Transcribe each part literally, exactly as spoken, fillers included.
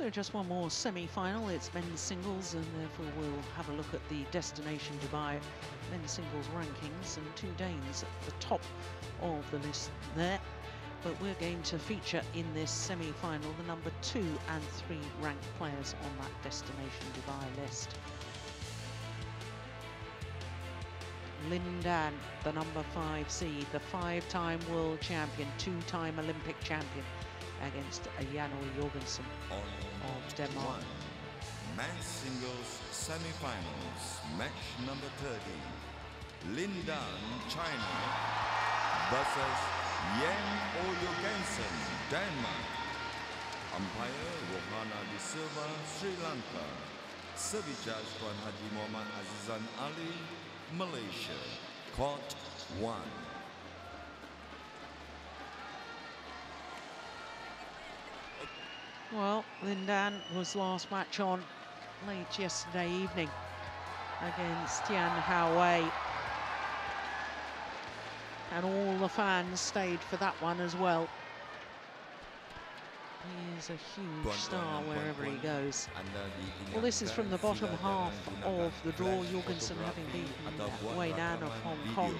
So just one more semi-final. It's men's singles, and therefore we'll have a look at the Destination Dubai men's singles rankings, and two Danes at the top of the list there. But we're going to feature in this semi-final the number two and three ranked players on that Destination Dubai list. Lin Dan, the number five seed, the five-time world champion, two-time Olympic champion, against Jan O. Jorgensen of Denmark. Men's singles semi-finals, match number thirteen. Lin Dan, China, versus Jan O. Jorgensen, Denmark. Umpire Rohana de Silva, Sri Lanka. Service judge Tuan Haji Muhammad Azizan Ali, Malaysia. Court one. Well, Lin Dan was last match on late yesterday evening against Tian Houwei, and all the fans stayed for that one as well. He is a huge star wherever he goes. Well, this is from the bottom half of the draw. Jorgensen having beaten Wei Dan of Hong Kong,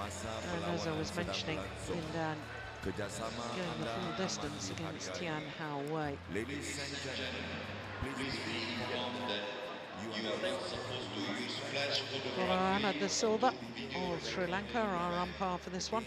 and as I was mentioning, Lin Dan going the full distance against Tian Houwei. Ladies and gentlemen, please be informed that you are not supposed to use flash photographs. Rohana de Silva of Sri Lanka, our umpire for this one.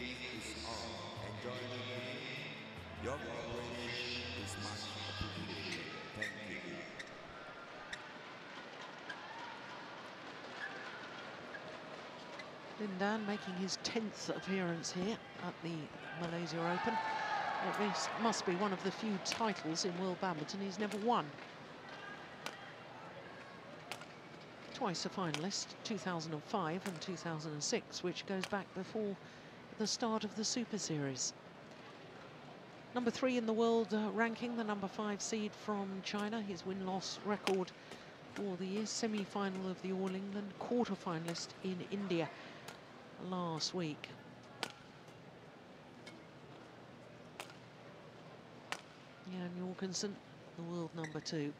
Lin Dan making his tenth appearance here at the Malaysia Open. It must be one of the few titles in world badminton he's never won. Twice a finalist, two thousand five and two thousand six, which goes back before the start of the Super Series. Number three in the world uh, ranking, the number five seed from China. His win-loss record for the year: semi-final of the All England, quarter-finalist in India last week. Jan Jorgensen, the world number two.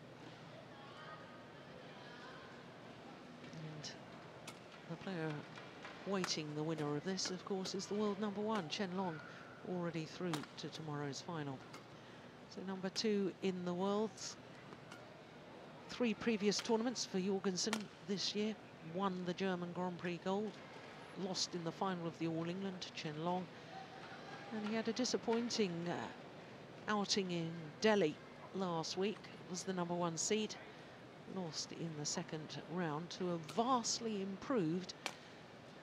And the player waiting the winner of this, of course, is the world number one, Chen Long, already through to tomorrow's final. So number two in the world. Three previous tournaments for Jorgensen this year. Won the German Grand Prix gold, lost in the final of the All England to Chen Long. And he had a disappointing uh, outing in Delhi last week. Was the number one seed, lost in the second round to a vastly improved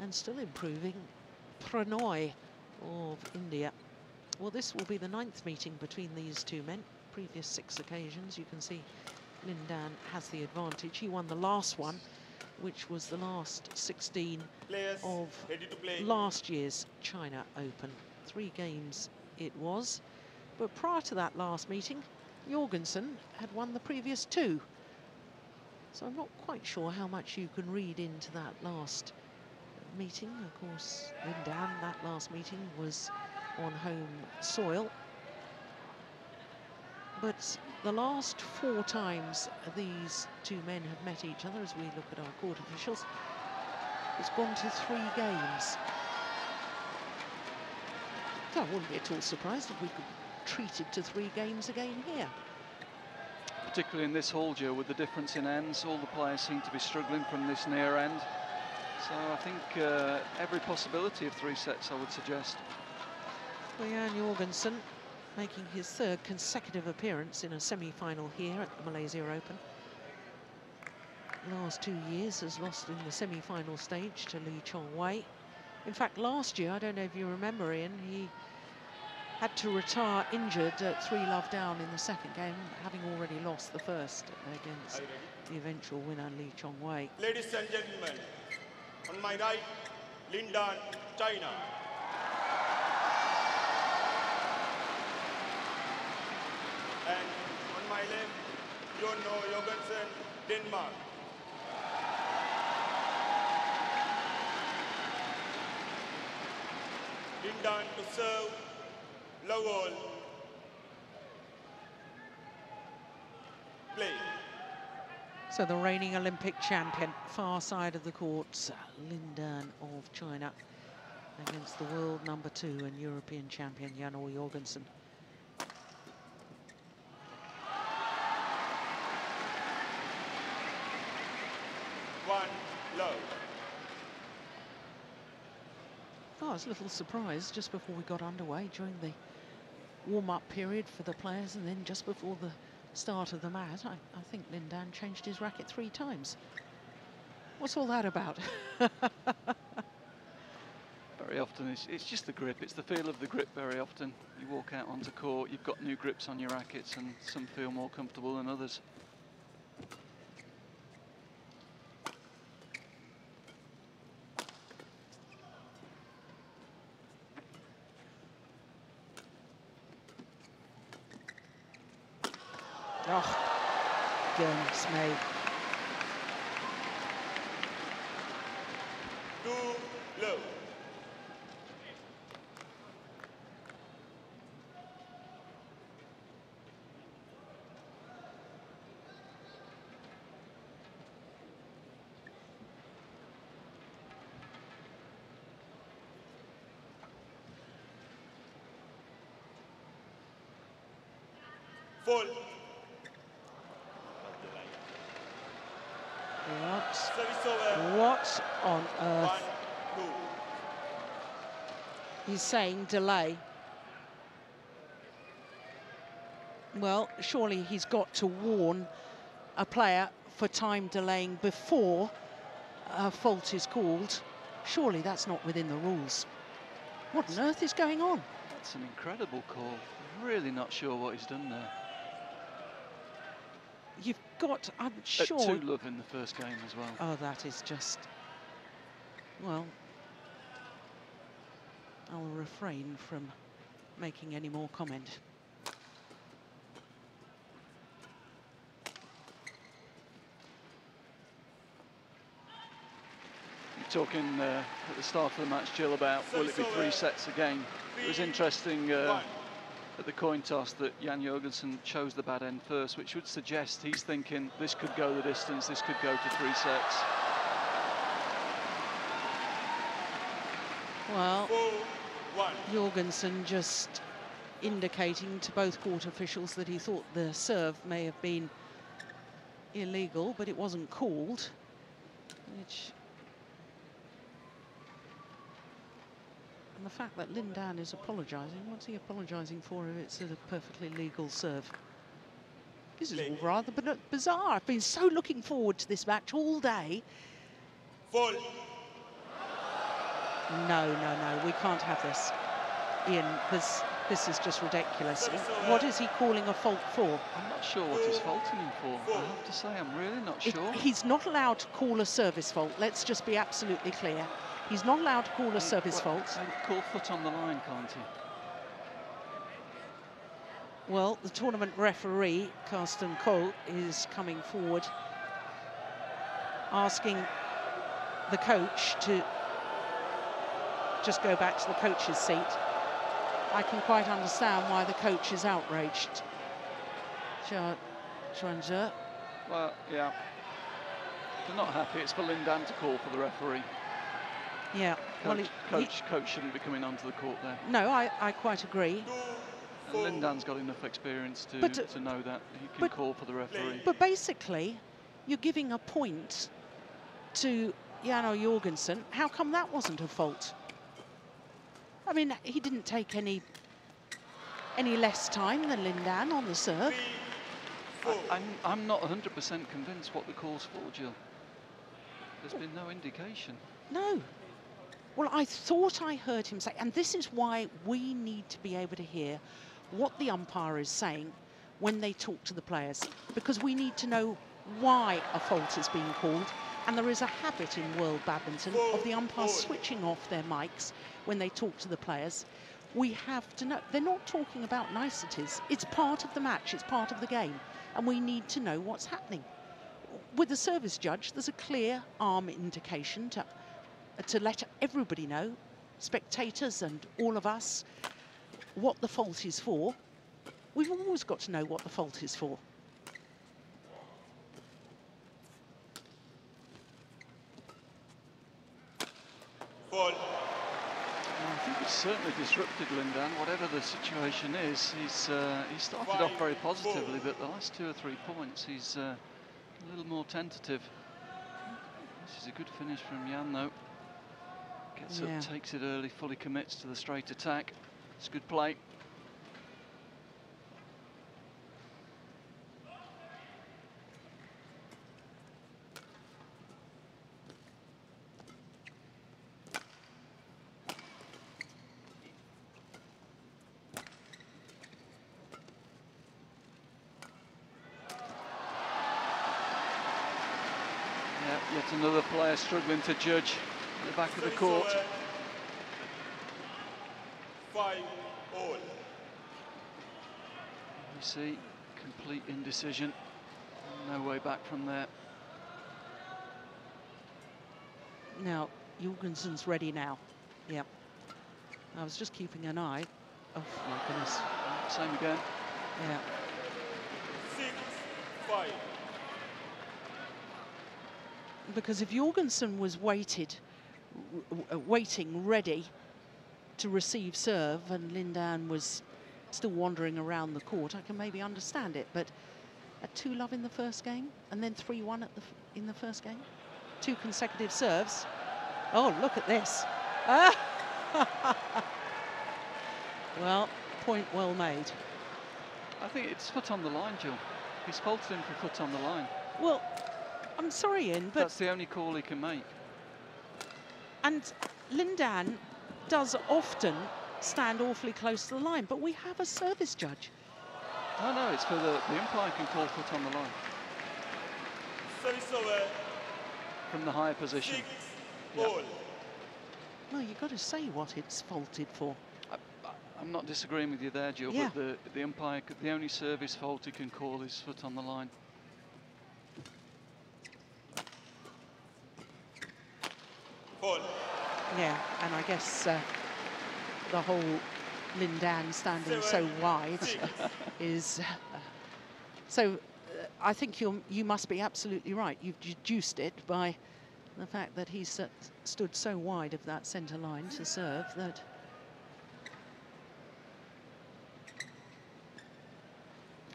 and still improving Pranoy of India. Well, this will be the ninth meeting between these two men. Previous six occasions, you can see Lin Dan has the advantage. He won the last one, which was the last sixteen players of last year's China Open. Three games it was. But prior to that last meeting, Jorgensen had won the previous two. So I'm not quite sure how much you can read into that last meeting. Of course, Lin Dan, that last meeting was on home soil. But the last four times these two men have met each other, as we look at our court officials, it's gone to three games. So I wouldn't be at all surprised if we could treated to three games again here. Particularly in this hole, Joe, with the difference in ends, all the players seem to be struggling from this near end. So I think uh, every possibility of three sets, I would suggest. Jan Jorgensen making his third consecutive appearance in a semi-final here at the Malaysia Open. Last two years has lost in the semi-final stage to Lee Chong Wei. In fact, last year, I don't know if you remember, Ian, he had to retire injured at three love down in the second game, having already lost the first against the eventual winner, Lee Chong Wei. Ladies and gentlemen, on my right, Lin Dan, China. And on my left, Jan O. Jorgensen, Denmark. Lin Dan to serve. Low all. So the reigning Olympic champion, far side of the courts, Lin Dan of China, against the world number two and European champion Jan O. Jorgensen. One low. Oh, I was a little surprised just before we got underway during the warm-up period for the players, and then just before the start of the mat, I, I think Lin Dan changed his racket three times. What's all that about? Very often it's, it's just the grip, it's the feel of the grip. Very often you walk out onto court, you've got new grips on your rackets, and some feel more comfortable than others. Oh, goodness me. Too low. Full. What on earth? One, He's saying delay. Well, surely he's got to warn a player for time delaying before a fault is called. Surely that's not within the rules. What on earth is going on? That's an incredible call. I'm really not sure what he's done there. You've got, I'm sure... At two love in the first game as well. Oh, that is just... Well... I'll refrain from making any more comment. You're talking uh, at the start of the match, Jill, about so will it be so three uh, sets a game? It was interesting... Uh, at the coin toss that Jan Jorgensen chose the bad end first, which would suggest he's thinking this could go the distance, this could go to three sets. Well, Jorgensen just indicating to both court officials that he thought the serve may have been illegal, but it wasn't called, which... And the fact that Lin Dan is apologising, what's he apologising for if it's a perfectly legal serve? This is all rather bizarre. I've been so looking forward to this match all day. Full. No, no, no, we can't have this. Ian, this, this is just ridiculous. What is he calling a fault for? I'm not sure what he's faulting him for. I have to say, I'm really not sure. It, he's not allowed to call a service fault. Let's just be absolutely clear. He's not allowed to call a service well, fault. Call foot on the line, can't he? Well, the tournament referee, Carsten Cole, is coming forward, asking the coach to just go back to the coach's seat. I can quite understand why the coach is outraged. Zhao Yunlei. Well, yeah. They're not happy. It's for Lin Dan to call for the referee. Yeah, coach, well, it, coach, he, coach shouldn't be coming onto the court there. No, I, I quite agree. And Lin Dan's got enough experience to, but, to know that he can but, call for the referee. But basically, you're giving a point to Jan O. Jorgensen. How come that wasn't a fault? I mean, he didn't take any any less time than Lin Dan on the serve. I, I'm, I'm not one hundred percent convinced what the call's for, Jill. There's been no indication. No. Well, I thought I heard him say, and this is why we need to be able to hear what the umpire is saying when they talk to the players, because we need to know why a fault is being called. And there is a habit in world badminton of the umpire switching off their mics when they talk to the players. We have to know. They're not talking about niceties. It's part of the match. It's part of the game. And we need to know what's happening. With the service judge, there's a clear arm indication to to let everybody know, spectators and all of us, what the fault is for. We've always got to know what the fault is for. Well, I think it's certainly disrupted Lin Dan, whatever the situation is. He's uh, he started Five, off very positively, four. but the last two or three points he's uh, a little more tentative. This is a good finish from Jan though. Gets yeah. up, takes it early, fully commits to the straight attack. It's good play. Yet another player struggling to judge at the back of the court. Five all. You see, complete indecision. No way back from there. Now, Jorgensen's ready now. Yep. I was just keeping an eye. Oh, my goodness. Same again. Yeah. Six, five. Because if Jorgensen was waited, waiting, ready to receive serve, and Lin Dan was still wandering around the court, I can maybe understand it. But a two love in the first game, and then three one at the f in the first game, two consecutive serves. Oh, look at this! Ah. Well, point well made. I think it's foot on the line, Jill. He's faulted him for foot on the line. Well. I'm sorry, Ian, but... That's the only call he can make. And Lin Dan does often stand awfully close to the line, but we have a service judge. No, no, it's for the... The umpire can call foot on the line. Service over. From the higher position. Six, yeah. Well, you've got to say what it's faulted for. I, I'm not disagreeing with you there, Jill, yeah. but the, the umpire... The only service fault he can call is foot on the line. Yeah, and I guess uh, the whole Lin Dan standing Seven, so wide is... Uh, so uh, I think you you must be absolutely right. You've deduced it by the fact that he uh, stood so wide of that centre line to serve that...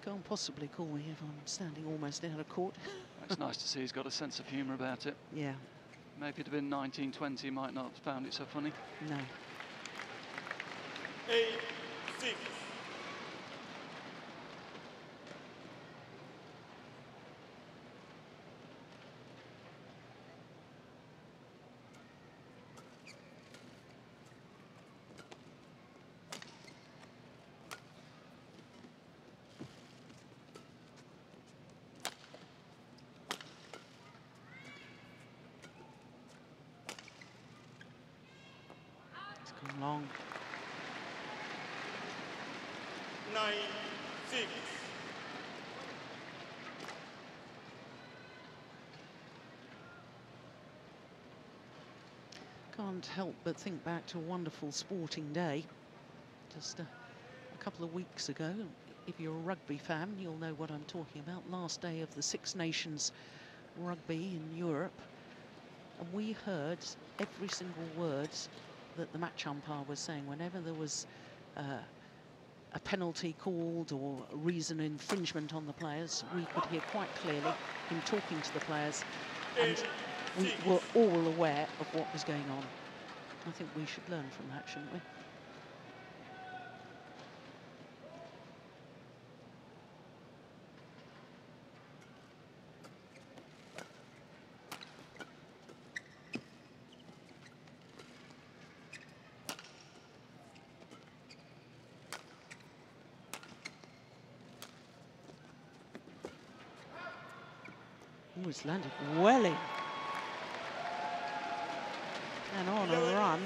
Can't possibly call me if I'm standing almost out of court. It's nice to see he's got a sense of humour about it. Yeah. Maybe it'd have been nineteen twenty, might not have found it so funny. No. Eight, six. Long. Nine, six. Can't help but think back to a wonderful sporting day just a, a couple of weeks ago. If you're a rugby fan, you'll know what I'm talking about. Last day of the Six Nations rugby in Europe. And we heard every single word that the match umpire was saying whenever there was uh, a penalty called or a reason infringement on the players. We could hear quite clearly him talking to the players, and we were all aware of what was going on. I think we should learn from that, shouldn't we? It's landed well in. And on a run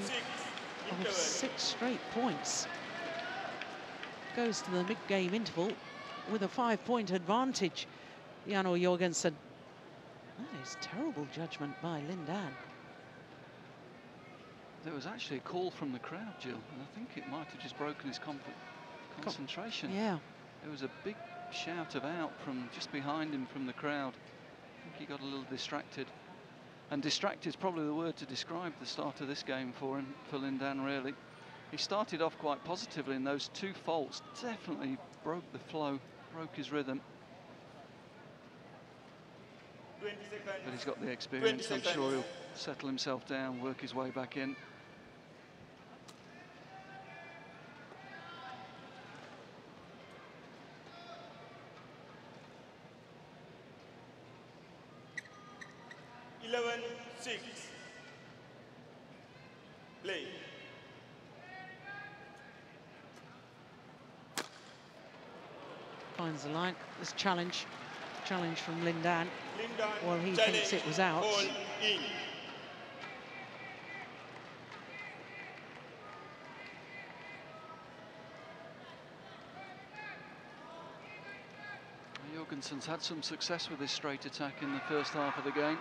of six straight points. Goes to the mid-game interval with a five-point advantage, Jan O. Jorgensen. That is terrible judgment by Lin Dan. There was actually a call from the crowd, Jill, and I think it might have just broken his con concentration. Yeah. There was a big shout of out from just behind him from the crowd. He got a little distracted. And distracted is probably the word to describe the start of this game for him, for Lin Dan, really. He started off quite positively, and those two faults definitely broke the flow, broke his rhythm. But he's got the experience. I'm sure he'll settle himself down, work his way back in. eleven six. Play. Finds the line. This challenge. Challenge from Lin Dan. Lin Dan well, he thinks it was out. Jorgensen's had some success with his straight attack in the first half of the game.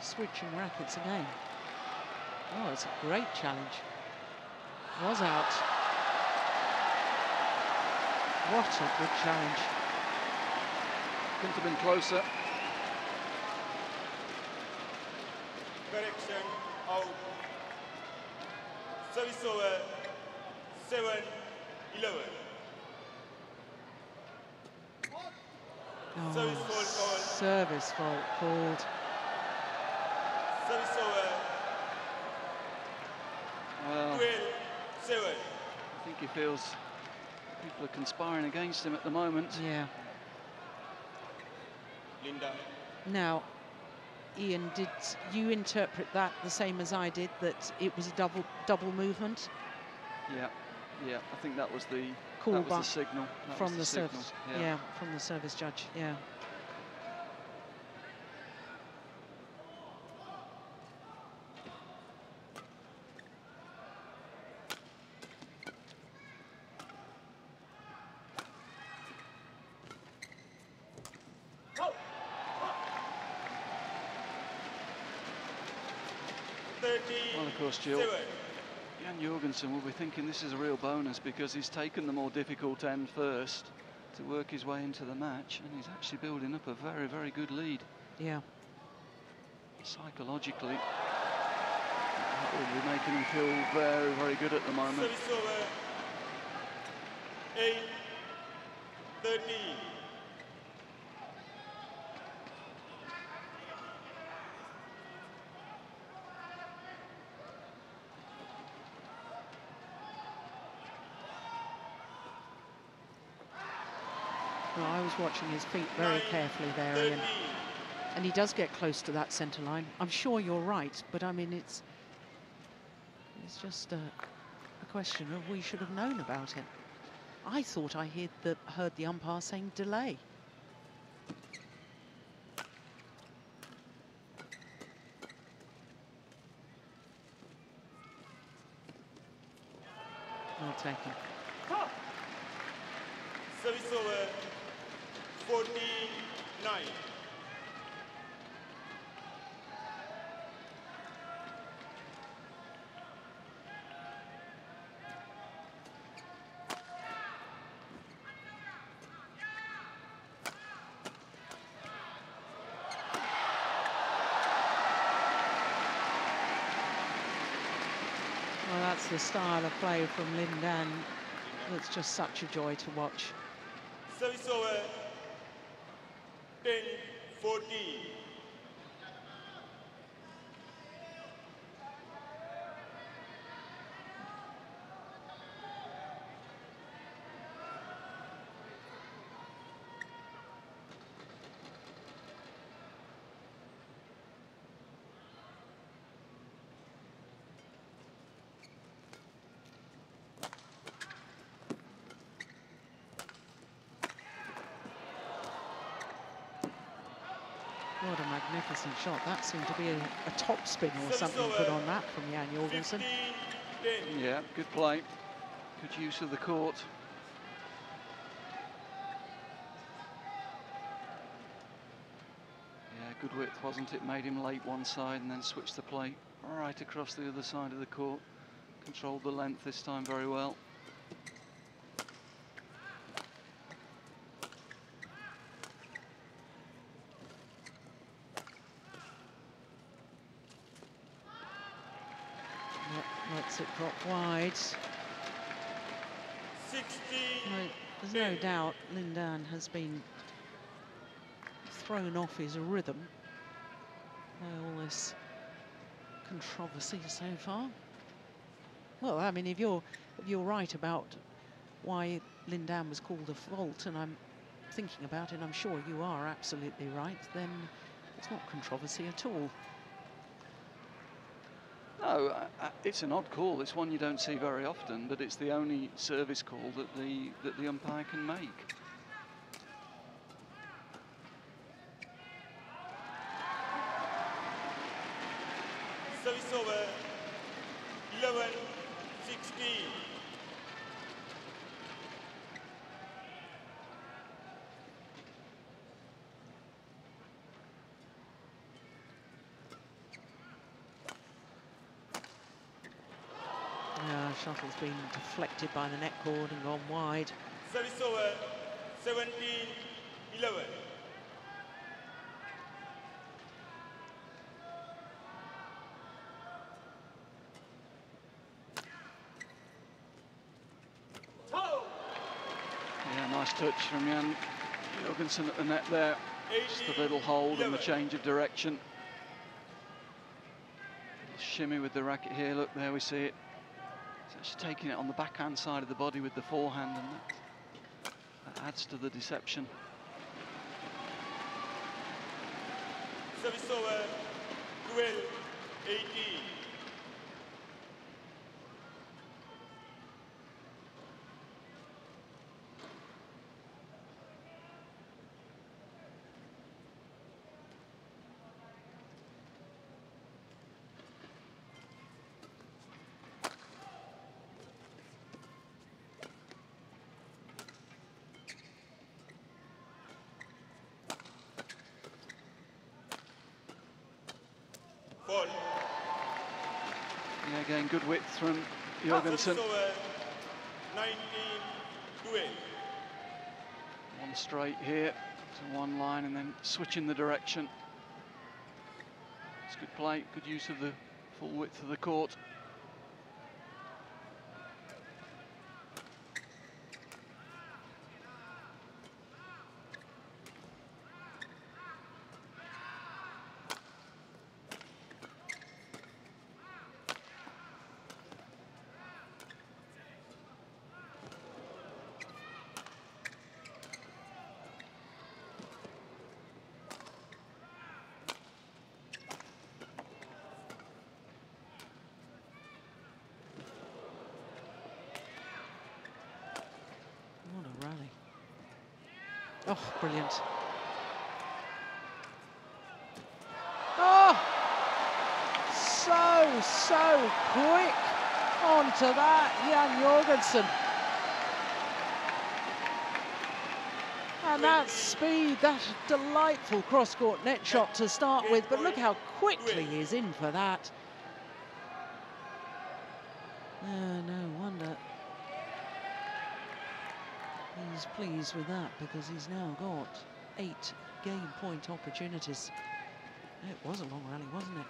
Switching rackets again. Oh, it's a great challenge. Was out. What a good challenge. Couldn't have been closer. Correction out. Service over. seven eleven. Oh, service fault called. Service fault called. Well, I think he feels people are conspiring against him at the moment. Yeah. Linda. Now, Ian, did you interpret that the same as I did, that it was a double double movement? Yeah, yeah. I think that was the call that was the signal that from was the, the signal. service. Yeah. yeah, from the service judge. Yeah. Jill. Jan Jorgensen will be thinking this is a real bonus because he's taken the more difficult end first to work his way into the match, and he's actually building up a very, very good lead. Yeah. Psychologically, that will be making him feel very, very good at the moment. eight thirteen. I was watching his feet very carefully there, Ian. And he does get close to that centre line. I'm sure you're right, but I mean, it's it's just a, a question of we should have known about it. I thought I heard the, heard the umpire saying delay. I'll take it. Service over. forty-nine. Well, that's the style of play from Lin Dan. That's just such a joy to watch. Service over. ten fourteen. What a magnificent shot. That seemed to be a, a top spin or something put on that from Jan Jorgensen. Yeah, good play. Good use of the court. Yeah, good width, wasn't it? Made him late one side and then switched the play right across the other side of the court. Controlled the length this time very well. Let's it drop wide. No, there's no doubt Lin Dan has been thrown off his rhythm by all this controversy so far. Well, I mean, if you're if you're right about why Lin Dan was called a fault, and I'm thinking about it, I'm sure you are absolutely right, then it's not controversy at all. No, I, I, it's an odd call. It's one you don't see very often, but it's the only service call that the that the umpire can make. Service over. Eleven. sixteen. Yeah, shuttle's been deflected by the net cord and gone wide. Service over. seventeen eleven. Touch from Jan Jorgensen at the net there. Just a little hold and the change of direction. Shimmy with the racket here. Look, there we see it. It's actually taking it on the backhand side of the body with the forehand, and that, that adds to the deception. Service over. twelve eighteen. Yeah, again, good width from Jorgensen. One straight here to one line and then switching the direction. It's good play, good use of the full width of the court. Oh, brilliant. Oh! So, so quick onto that, Jan Jorgensen. And that speed, that delightful cross-court net shot to start with, but look how quickly he's in for that. Oh, no wonder he's pleased with that, because he's now got eight game point opportunities. It was a long rally, wasn't it?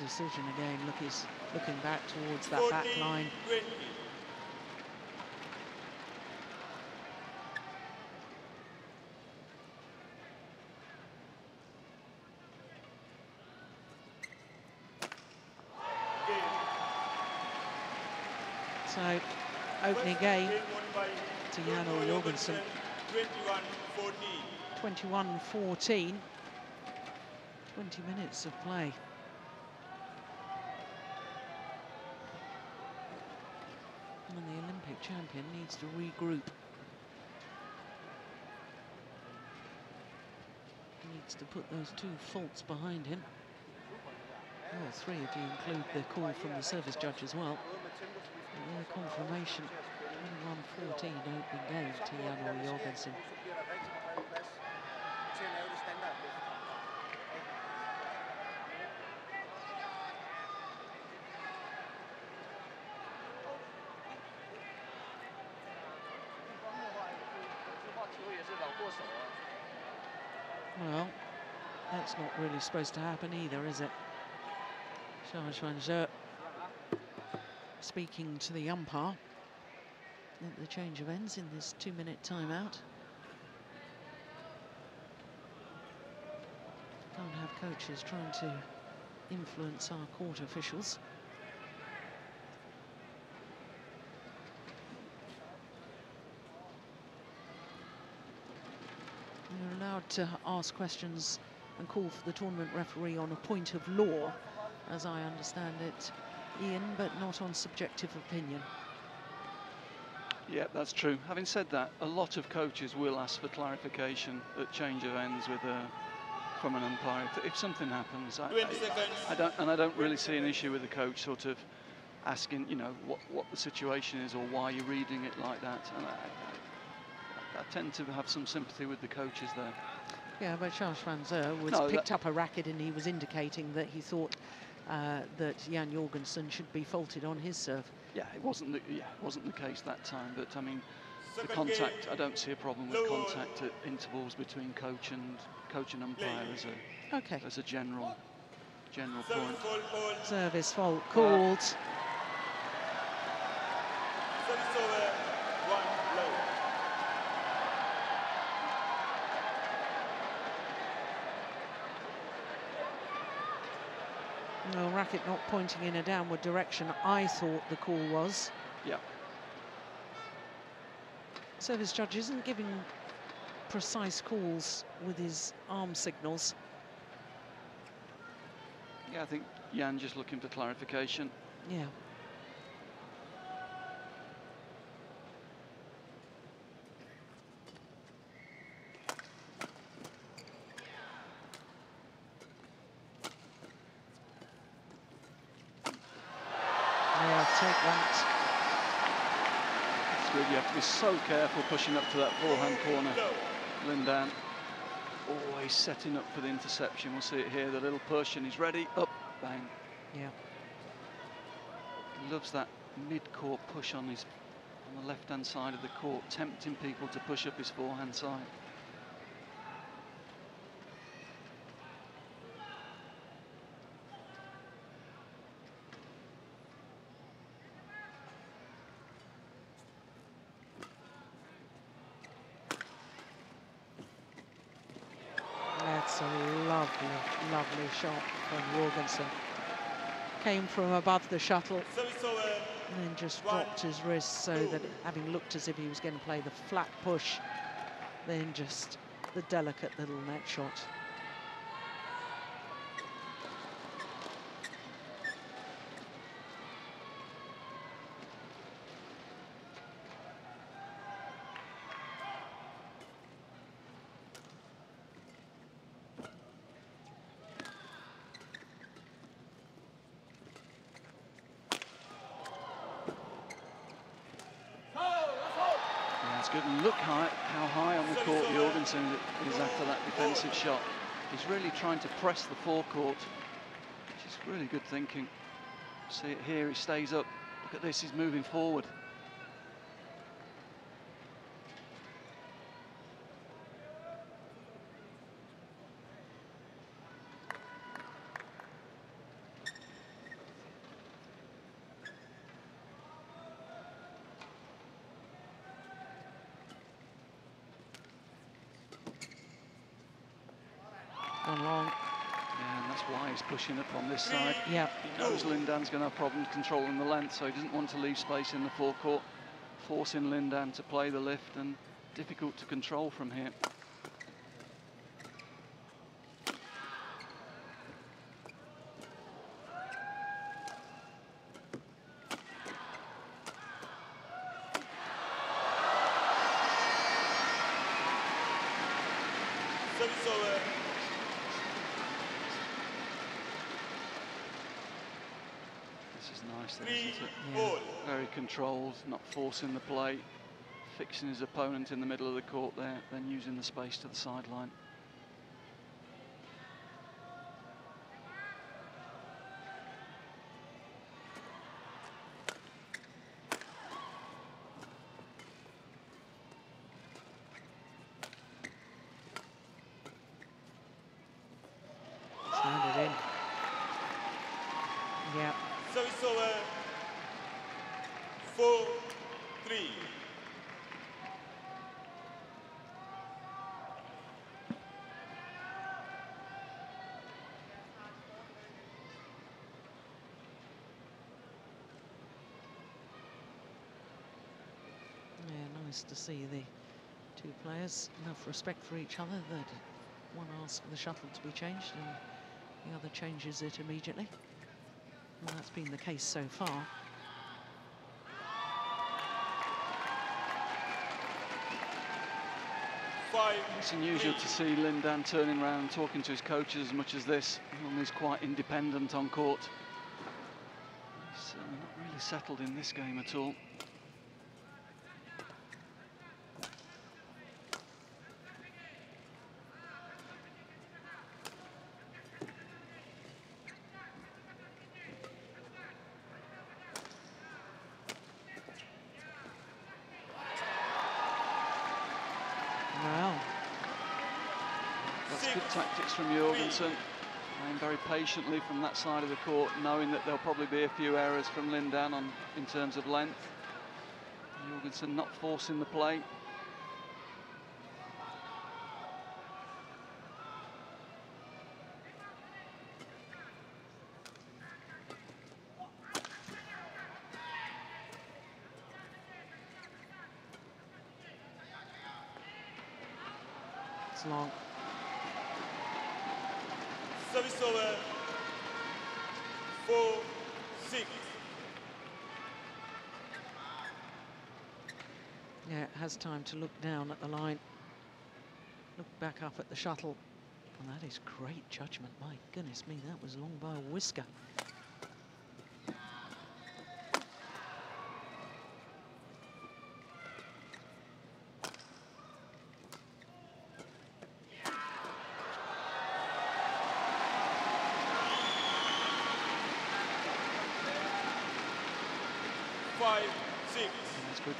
Decision again. Look, he's looking back towards that back line. twenty. So, opening game to Jan O. Jorgensen. twenty-one fourteen. twenty minutes of play. And the Olympic champion needs to regroup. He needs to put those two faults behind him. Well, three if you include the call from the service judge as well. And their confirmation, twenty-one fourteen opening game to Jan O. Jorgensen. Well, that's not really supposed to happen either, is it? Charles Van Zhe speaking to the umpire at the change of ends in this two-minute timeout. Don't have coaches trying to influence our court officials. You're allowed to ask questions and call for the tournament referee on a point of law, as I understand it, Ian, but not on subjective opinion. Yeah, that's true. Having said that, a lot of coaches will ask for clarification at change of ends with a, from an umpire. If, if something happens, I, I, I don't, and I don't really see an issue with the coach sort of asking, you know, what, what the situation is or why you're reading it like that. And I, I, I tend to have some sympathy with the coaches there. Yeah, but Charles Van Zhe was no, picked up a racket and he was indicating that he thought uh, that Jan Jorgensen should be faulted on his serve. Yeah, it wasn't the, yeah, it wasn't the case that time, but I mean, the contact, I don't see a problem with contact at intervals between coach and coach and umpire as a, okay. as a general, general point. Service fault called. Uh, Well, racket not pointing in a downward direction, I thought the call was. Yeah. Service judge isn't giving precise calls with his arm signals. Yeah, I think Jan just looking for clarification. Yeah. So careful pushing up to that forehand corner. Lin Dan always setting up for the interception. We'll see it here, the little push, and he's ready, up, bang. Yeah. He loves that mid-court push on his on the left-hand side of the court, tempting people to push up his forehand side. Lovely shot from Jorgensen. Came from above the shuttle and then just dropped his wrist, so that having looked as if he was going to play the flat push, then just the delicate little net shot. Shot. He's really trying to press the forecourt, which is really good thinking. See it here, he stays up. Look at this, he's moving forward. is pushing up on this side. Yeah. He knows Lin Dan's going to have problems controlling the length, so he doesn't want to leave space in the forecourt, forcing Lin Dan to play the lift, and difficult to control from here. Controls, not forcing the play, fixing his opponent in the middle of the court there, then using the space to the sideline. Send it in. Yeah. So it's over. Four, three. Yeah, nice to see the two players, enough respect for each other that one asks for the shuttle to be changed and the other changes it immediately. Well, that's been the case so far. It's unusual to see Lin Dan turning around, talking to his coaches as much as this. He's quite independent on court. He's certainly not really settled in this game at all. From Jorgensen, playing very patiently from that side of the court, knowing that there'll probably be a few errors from Lin Dan on in terms of length. Jorgensen not forcing the play. It's long. Service over, four, six. Yeah, it has time to look down at the line, look back up at the shuttle. And that is great judgment. My goodness me, that was long by a whisker.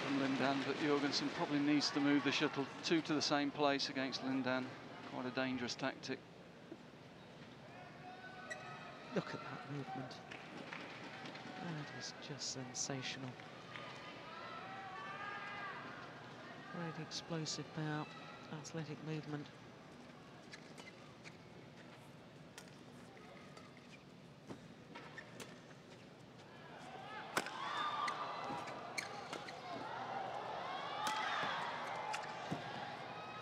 From Lin Dan, but Jorgensen probably needs to move the shuttle two to the same place against Lin Dan. Quite a dangerous tactic. Look at that movement. That is just sensational. Great explosive power, athletic movement.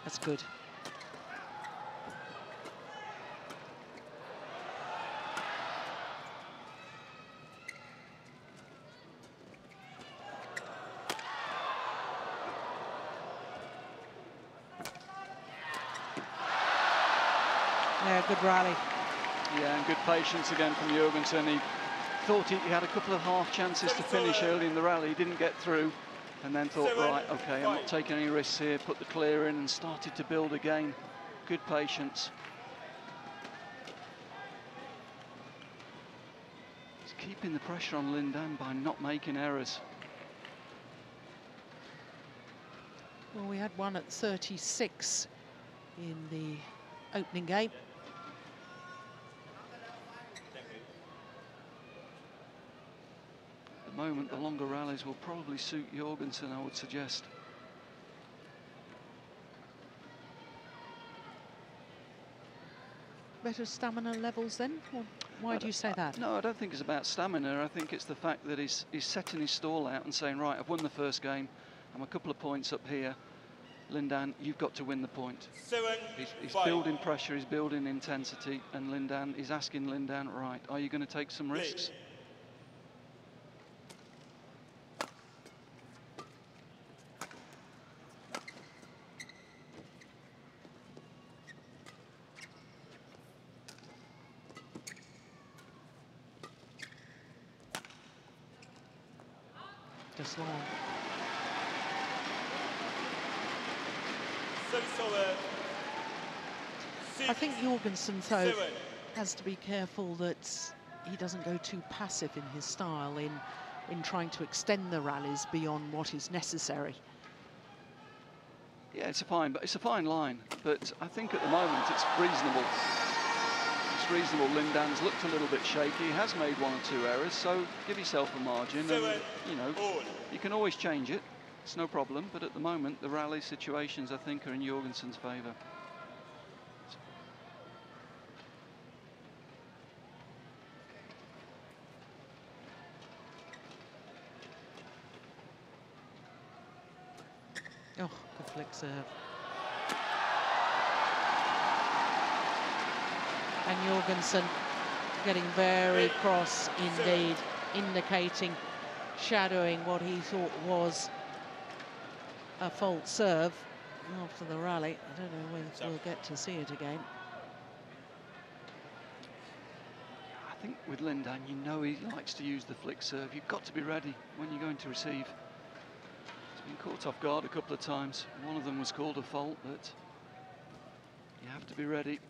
That's good. Yeah, good rally. Yeah, and good patience again from Jorgensen. He thought he, he had a couple of half chances to finish early in the rally. He didn't get through. And then thought, right, OK, I'm not taking any risks here, put the clear in and started to build again. Good patience. He's keeping the pressure on Lin Dan by not making errors. Well, we had one at thirty-six in the opening game. Moment, the longer rallies will probably suit Jorgensen, I would suggest. better stamina levels then? Or why do you say that? No, I don't think it's about stamina. I think it's the fact that he's, he's setting his stall out and saying, right, I've won the first game. I'm a couple of points up here. Lin Dan, you've got to win the point. Seven, he's he's building pressure, he's building intensity, and Lin Dan is asking Lin Dan, right, are you going to take some risks? Just long. I think Jorgensen, though, has to be careful that he doesn't go too passive in his style in, in trying to extend the rallies beyond what is necessary. Yeah, it's a fine, but it's a fine line. But I think at the moment it's reasonable. It's reasonable. Lin Dan's looked a little bit shaky. He has made one or two errors, so give yourself a margin. And, you know, you can always change it. It's no problem. But at the moment, the rally situations, I think, are in Jorgensen's favour. Oh, good flick serve. And Jorgensen getting very cross indeed, indicating, shadowing what he thought was a fault serve after the rally. I don't know when we'll get to see it again. I think with Lin Dan, you know he likes to use the flick serve. You've got to be ready when you're going to receive. Been caught off guard a couple of times. One of them was called a fault, but you have to be ready.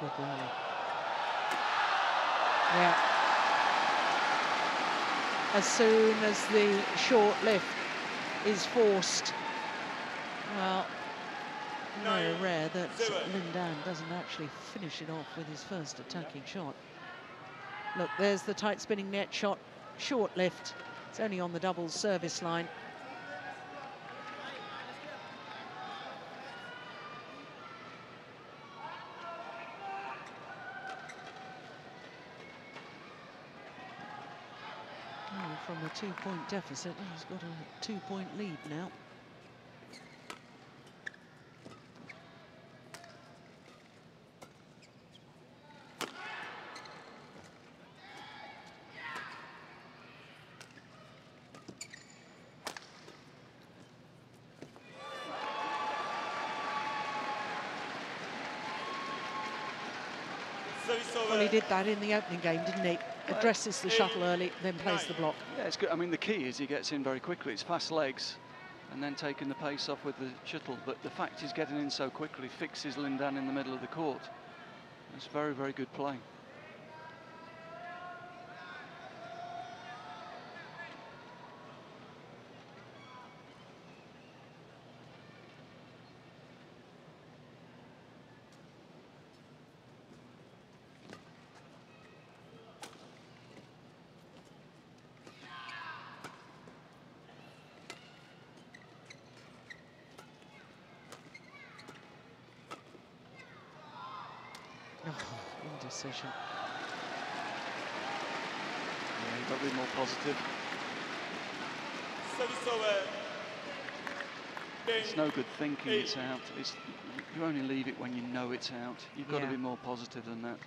Good rally. Yeah. As soon as the short lift is forced, well, very rare that Lin Dan doesn't actually finish it off with his first attacking shot. Look, there's the tight spinning net shot, short lift. It's only on the doubles service line. Two-point deficit. He's got a two-point lead now. Well, he did that in the opening game, didn't he? Addresses the shuttle early, then plays the block. Yeah, it's good. I mean, the key is he gets in very quickly. It's fast legs and then taking the pace off with the shuttle. But the fact he's getting in so quickly fixes Lin Dan in the middle of the court. It's very, very good play. Decision. Yeah, you've got to be more positive. It's no good thinking it's out. It's, you only leave it when you know it's out. You've got yeah. to be more positive than that.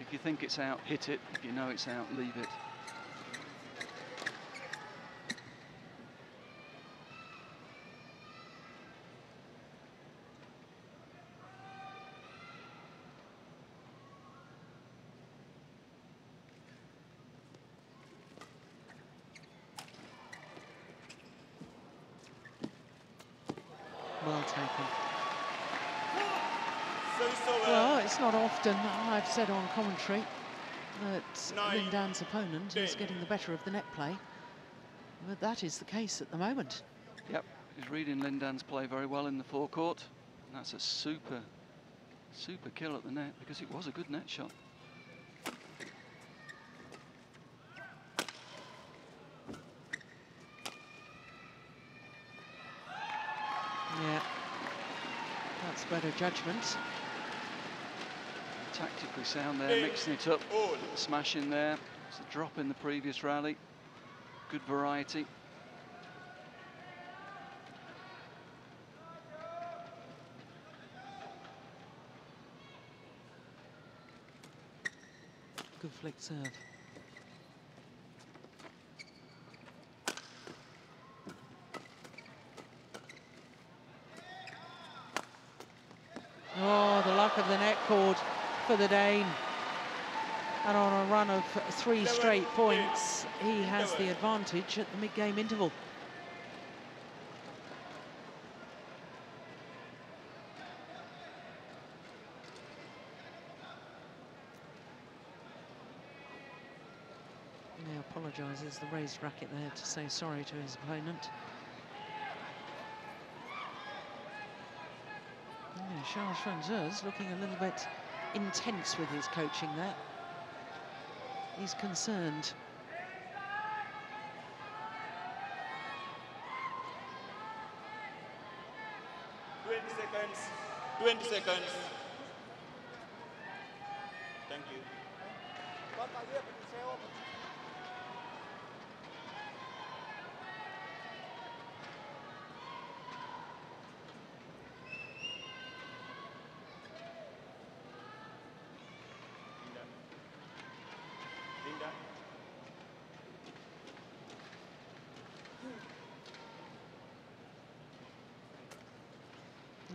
If you think it's out, hit it. If you know it's out, leave it. Not often, I've said on commentary, that Lin Dan's opponent is getting the better of the net play. But that is the case at the moment. Yep, he's reading Lin Dan's play very well in the forecourt. And that's a super, super kill at the net, because it was a good net shot. Yeah, that's better judgment. Tactically sound there, mixing it up, smashing there. It's a drop in the previous rally. Good variety. Good flick serve. Oh, the luck of the net cord for the Dane. And on a run of three straight points, he has the advantage at the mid-game interval. He apologises, the raised racket there to say sorry to his opponent. Yeah, Charles Frenzeux looking a little bit intense with his coaching there. He's concerned. twenty seconds. twenty seconds. Thank you.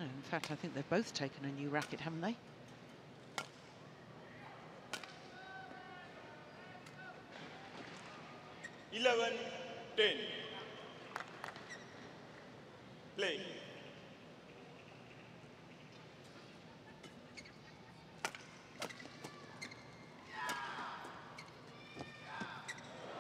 In fact, I think they've both taken a new racket, haven't they? eleven ten. Play.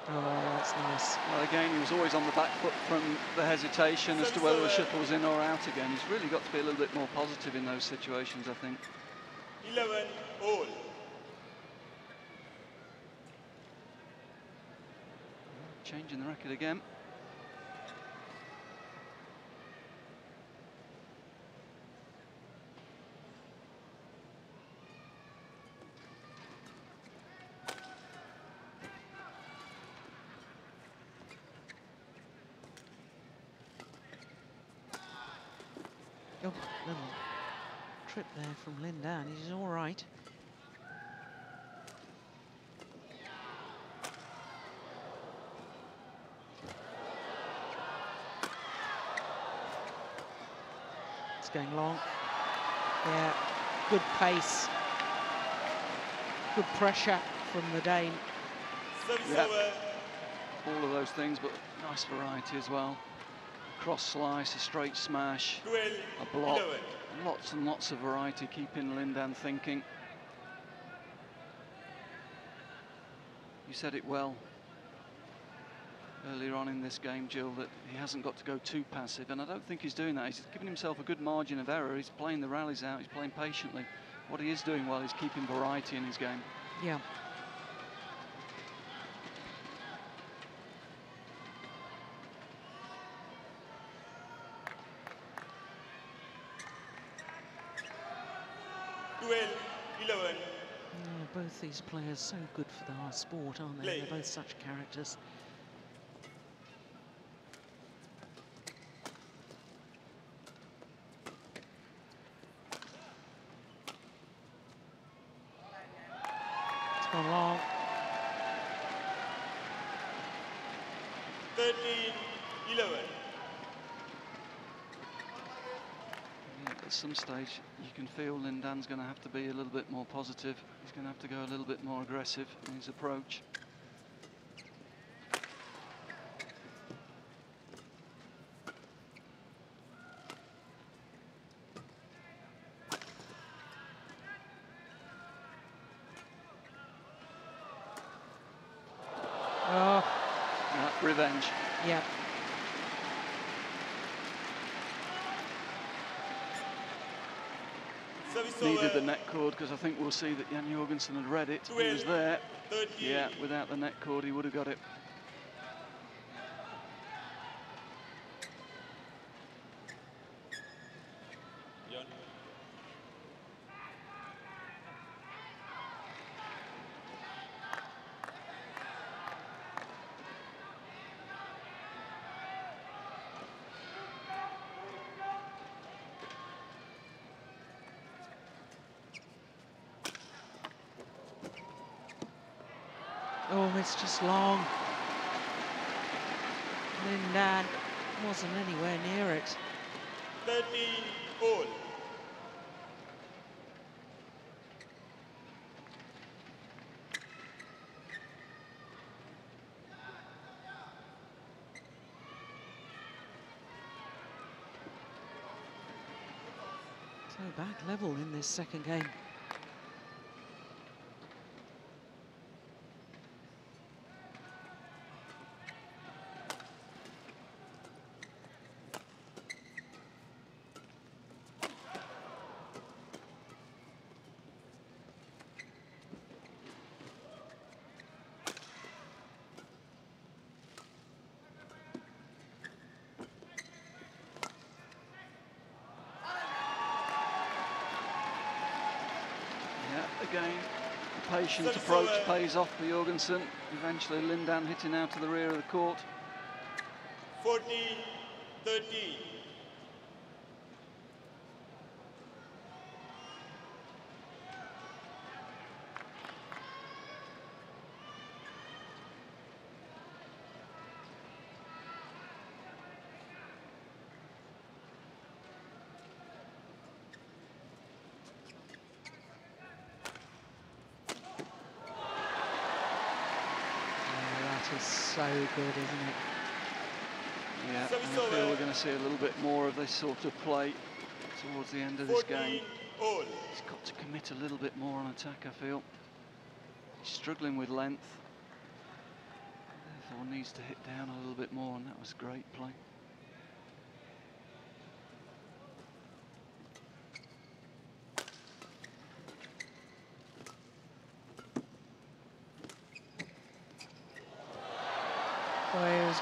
Oh, that's nice. Well, again, he was always on the back foot from the hesitation as to whether the shuttle was in or out again. He's really got to be a little bit more positive in those situations, I think. eleven all. Changing the racket again. There from Lin Dan, he's all right. It's going long. Yeah, good pace, good pressure from the Dane. Yep. All of those things, but nice variety as well. Cross slice, a straight smash, a block. Lots and lots of variety, keeping Lin Dan thinking. You said it well earlier on in this game, Jill, that he hasn't got to go too passive, and I don't think he's doing that. He's giving himself a good margin of error. He's playing the rallies out, he's playing patiently. What he is doing well is keeping variety in his game. Yeah. Both these players so good for our sport, aren't they? Play. They're both such characters. It's gone long. thirteen eleven. At some stage, you can feel Lin Dan's going to have to be a little bit more positive. He's going to have to go a little bit more aggressive in his approach. Oh. Yeah, revenge. Yep. Needed the net cord, because I think we'll see that Jan Jorgensen had read it. He was there. Yeah, without the net cord, he would have got it. Oh, it's just long. Lin Dan wasn't anywhere near it. thirteen all. So back level in this second game. Patient approach pays off for Jorgensen. Eventually, Lin Dan hitting out to the rear of the court. fourteen thirteen. So good, isn't it? Yeah, so I feel we're going to see a little bit more of this sort of play towards the end of this game. All. He's got to commit a little bit more on attack, I feel. He's struggling with length. Therefore needs to hit down a little bit more, and that was great play.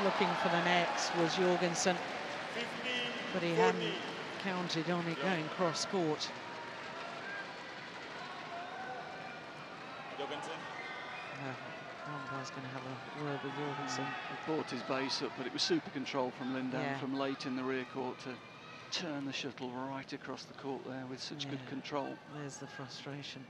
Looking for the next was Jorgensen, but he hadn't counted on it going cross court. Jorgensen. No, was going to have a word with Jorgensen. He brought his base up, but it was super control from Lin Dan, yeah. From late in the rear court to turn the shuttle right across the court there with such yeah. good control. There's the frustration.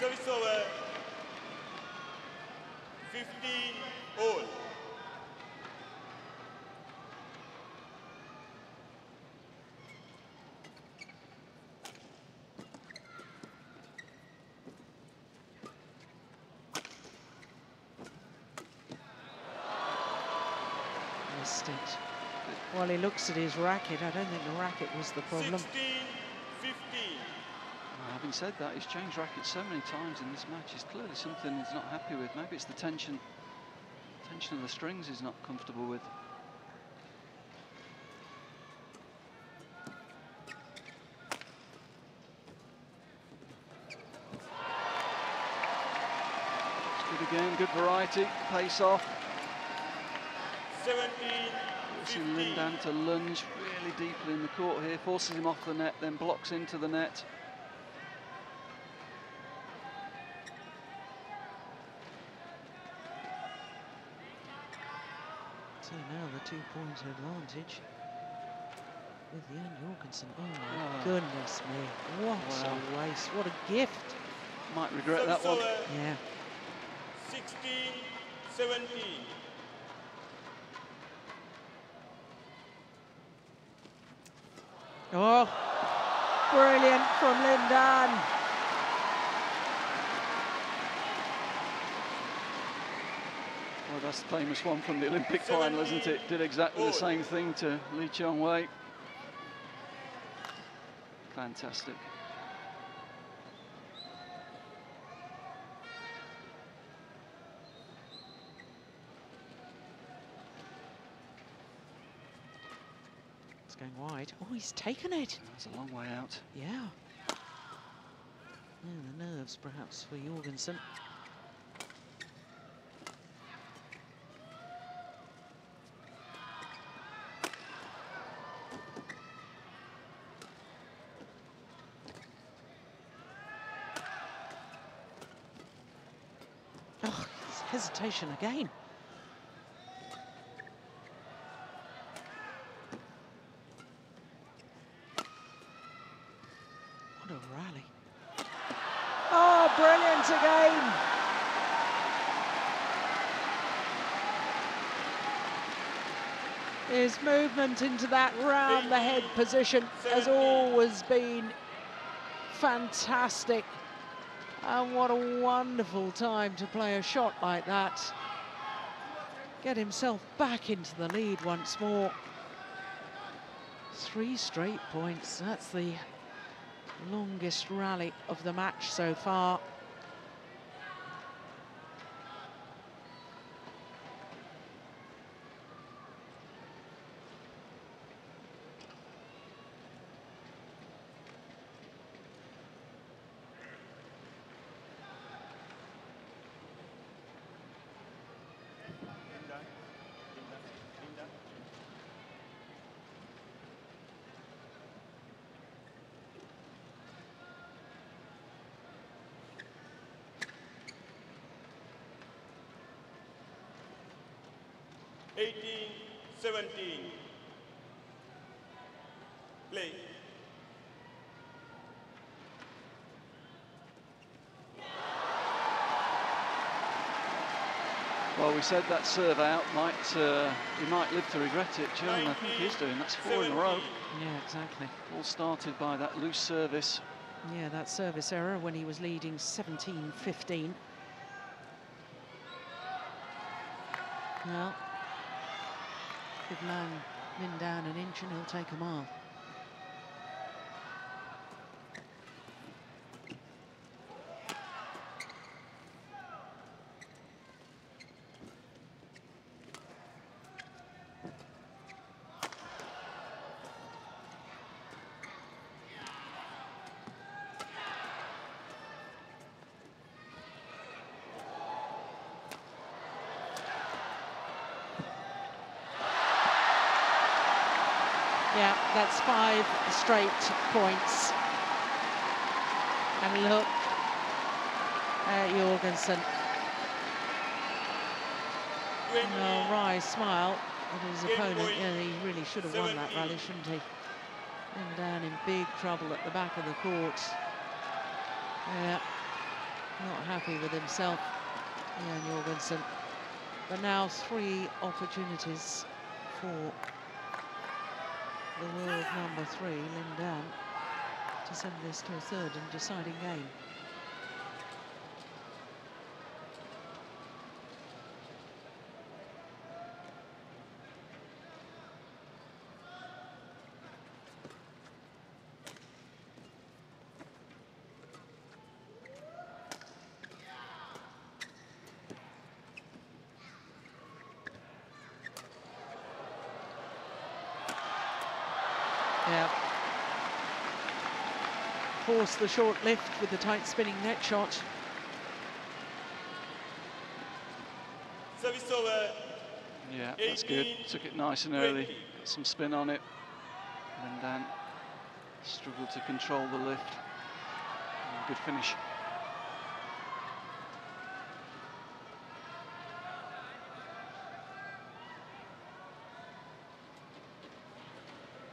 Service over, fifteen all. Missed it. While he looks at his racket, I don't think the racket was the problem. sixteen fifteen. Having said that, he's changed rackets so many times in this match. It's clearly something he's not happy with. Maybe it's the tension, tension of the strings he's not comfortable with. It's good again, good variety, pace off. Forcing Lin Dan to lunge really deeply in the court here, forces him off the net, then blocks into the net. So now the two-point advantage with Jan Jorgensen. Oh, my oh. goodness me. What wow. a race. What a gift. Might regret so that so one. Uh, yeah. sixteen seventeen. Oh, brilliant from Lin Dan. That's the famous one from the Olympic final, isn't it? Did exactly the same thing to Lee Chong Wei. Fantastic. going wide. Oh, he's taken it. It's a long way out. Yeah. And the nerves, perhaps, for Jorgensen. Oh, it's hesitation again. Again. His movement into that round the head position has always been fantastic. And what a wonderful time to play a shot like that. Get himself back into the lead once more. Three straight points. That's the longest rally of the match so far. eighteen seventeen. Play. Well, we said that serve out might uh, he might live to regret it, John. nineteen, I think he's doing. That's four seventeen. In a row. Yeah, exactly. All started by that loose service. Yeah, that service error when he was leading seventeen fifteen. Well, good man, Lin Dan an inch and he'll take a mile. Yeah, that's five straight points. And look at Jorgensen. A wry smile at his opponent. Yeah, he really should have won that rally, shouldn't he? And down in big trouble at the back of the court. Yeah, not happy with himself, Jan Jorgensen. But now three opportunities for the world number three, Lin Dan, to send this to a third and deciding game. The short lift with the tight spinning net shot. Service over. Yeah, that's good. Took it nice and early. Got some spin on it. And then struggled to control the lift. And good finish.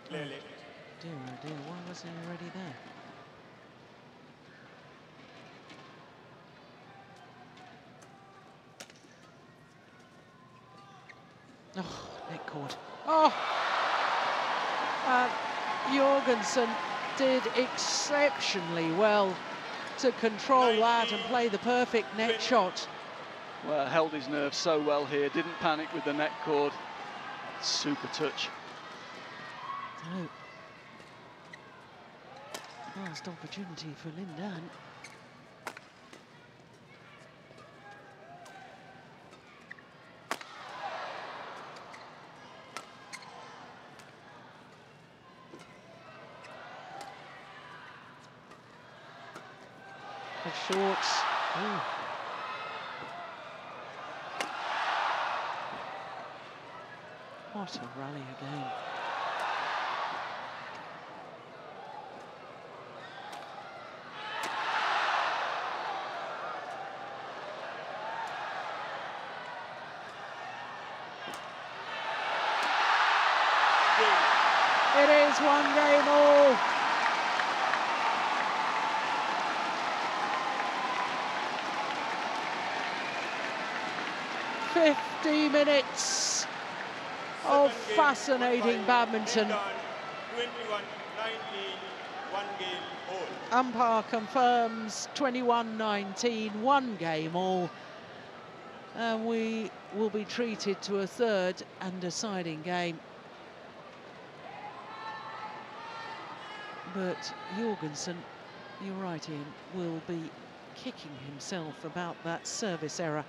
Dear, oh dear, why wasn't he already there? Oh, neck cord. Oh! Uh, Jorgensen did exceptionally well to control that and play the perfect net shot. Well, held his nerve so well here, didn't panic with the net cord. Super touch. Oh. Last opportunity for Lin Dan. and shorts. Ooh. What a rally again. It is one game all. Fifty minutes of fascinating badminton. Umpire confirms twenty-one nineteen, one game all. And we will be treated to a third and deciding game. But Jorgensen, you're right, Ian, will be kicking himself about that service error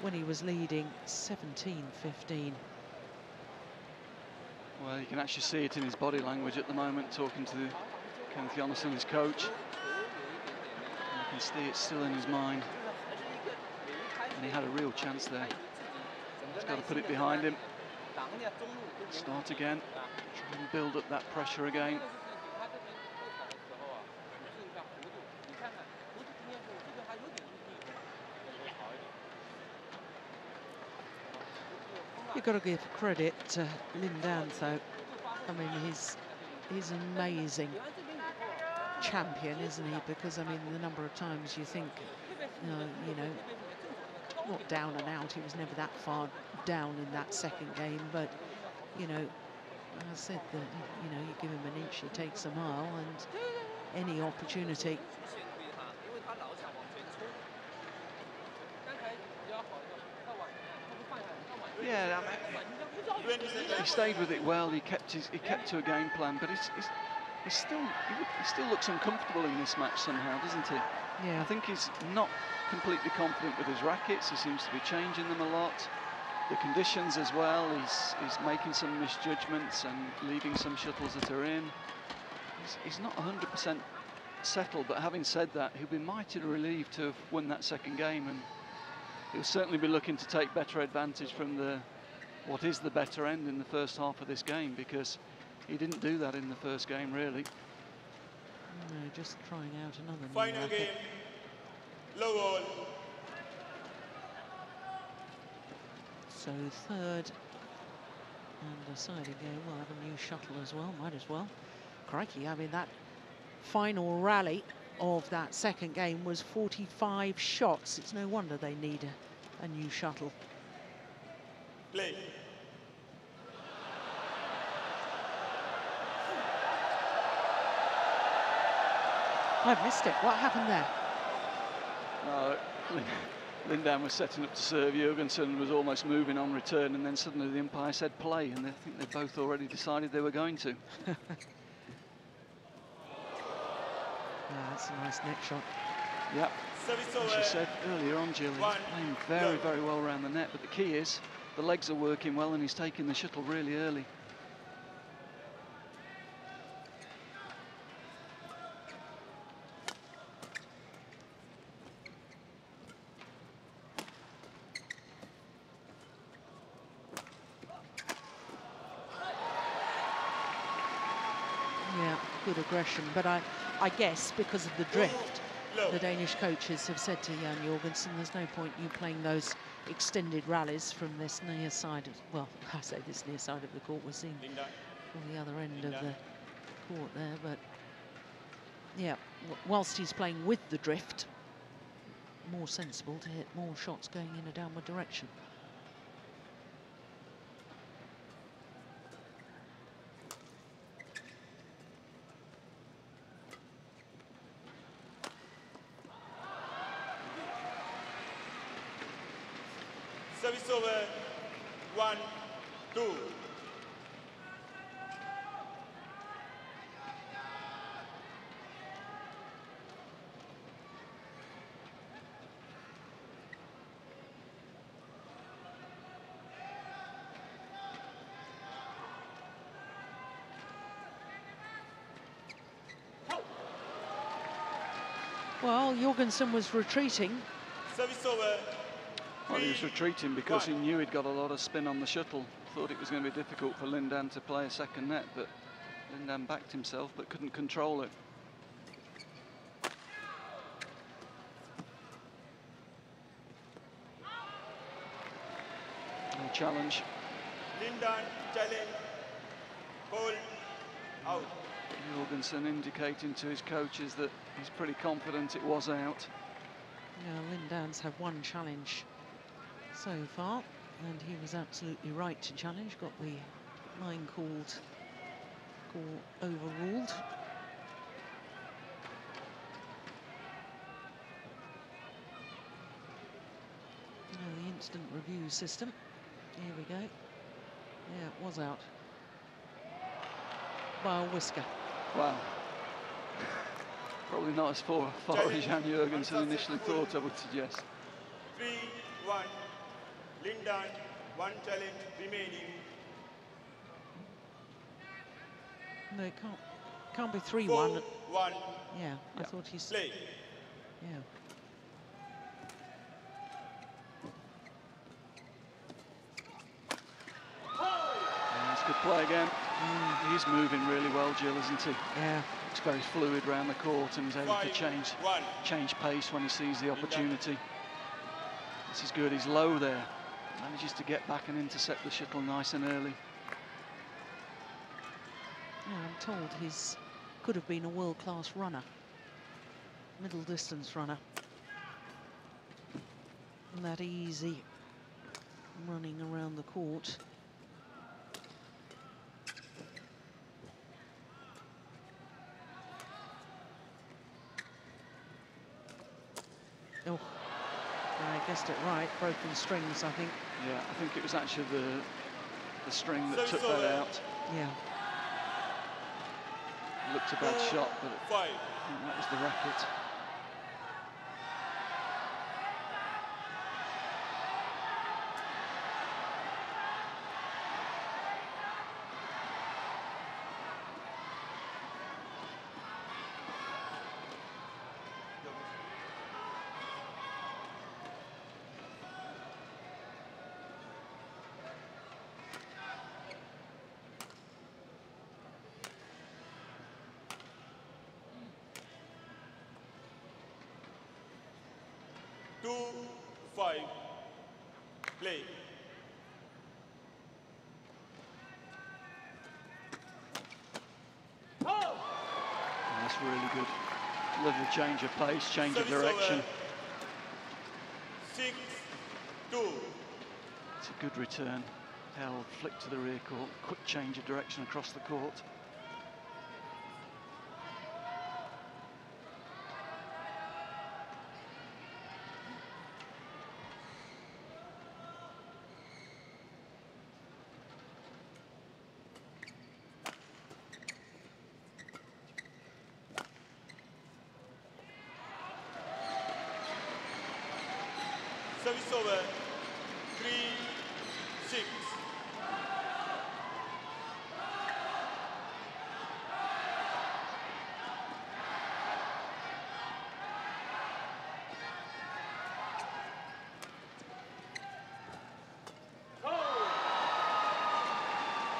when he was leading seventeen fifteen. Well, you can actually see it in his body language at the moment, talking to Kenneth Jonassen, his coach. And you can see it's still in his mind. And he had a real chance there. He's got to put it behind him. Start again. Try and build up that pressure again. You've got to give credit to Lin Dan, though. I mean, he's he's an amazing champion, isn't he? Because I mean, the number of times you think, you know, you know, not down and out. He was never that far down in that second game, but you know, I said that you know, you give him an inch, he takes a mile, and any opportunity. Yeah, I mean, he stayed with it well. He kept his, he kept to a game plan, but he's, he's, he's still he still looks uncomfortable in this match somehow, doesn't he? Yeah. I think he's not completely confident with his rackets. He seems to be changing them a lot. The conditions as well. He's he's making some misjudgments and leaving some shuttles that are in. He's, he's not one hundred percent settled. But having said that, he'll be mighty relieved to have won that second game and. He'll certainly be looking to take better advantage from the what is the better end in the first half of this game, because he didn't do that in the first game, really. No, just trying out another final game. Low on. So third and deciding game. We'll have a new shuttle as well. Might as well. Crikey! I mean, that final rally of that second game was forty-five shots. It's no wonder they need a, a new shuttle. Play. I've missed it. What happened there? No, Lin Dan was setting up to serve. Jorgensen was almost moving on return, and then suddenly the umpire said play, and I think they both already decided they were going to. Yeah, that's a nice neck shot. Yep. As you said earlier on, Jill, he's playing very, very well around the net, but the key is the legs are working well and he's taking the shuttle really early. Yeah, good aggression, but I... I guess because of the drift, the Danish coaches have said to Jan Jorgensen, there's no point you playing those extended rallies from this near side of, well, I say this near side of the court, we're seeing from the other end of the court there, but yeah, whilst he's playing with the drift, more sensible to hit more shots going in a downward direction. Service over, one, two. Well, Jorgensen was retreating. Service over. Well, he was retreating because he knew he'd got a lot of spin on the shuttle. Thought it was going to be difficult for Lin Dan to play a second net, but Lin Dan backed himself but couldn't control it. No challenge. Lin Dan challenge. Call out. Jorgensen indicating to his coaches that he's pretty confident it was out. Yeah, Lin Dan's had one challenge so far, and he was absolutely right to challenge. Got the line called, call overruled. Now the instant review system. Here we go. Yeah, it was out. By a whisker. Wow. Probably not as far, far as Jan Jorgensen initially thought, I would suggest. three one. Lin Dan, one challenge remaining. No, it can't, can't be three one. One. One. Yeah, I yeah. thought he's... Play. Yeah. That's a good play again. Mm. He's moving really well, Jill, isn't he? Yeah. It's very fluid round the court, and he's able Five, to change one. change pace when he sees the opportunity. This is good. He's low there. Manages to get back and intercept the shuttle nice and early. Yeah, I'm told he's could have been a world-class runner, middle-distance runner. And that easy running around the court. Oh, I guessed it right. Broken strings, I think. Yeah, I think it was actually the the string that so took that out. out. Yeah. It looked a bad Four, shot, but it, I think that was the racket. two five, play. Oh. That's really good. Little change of pace, change Service of direction. Six, two. It's a good return. Held, flick to the rear court, quick change of direction across the court. Service over, three, six.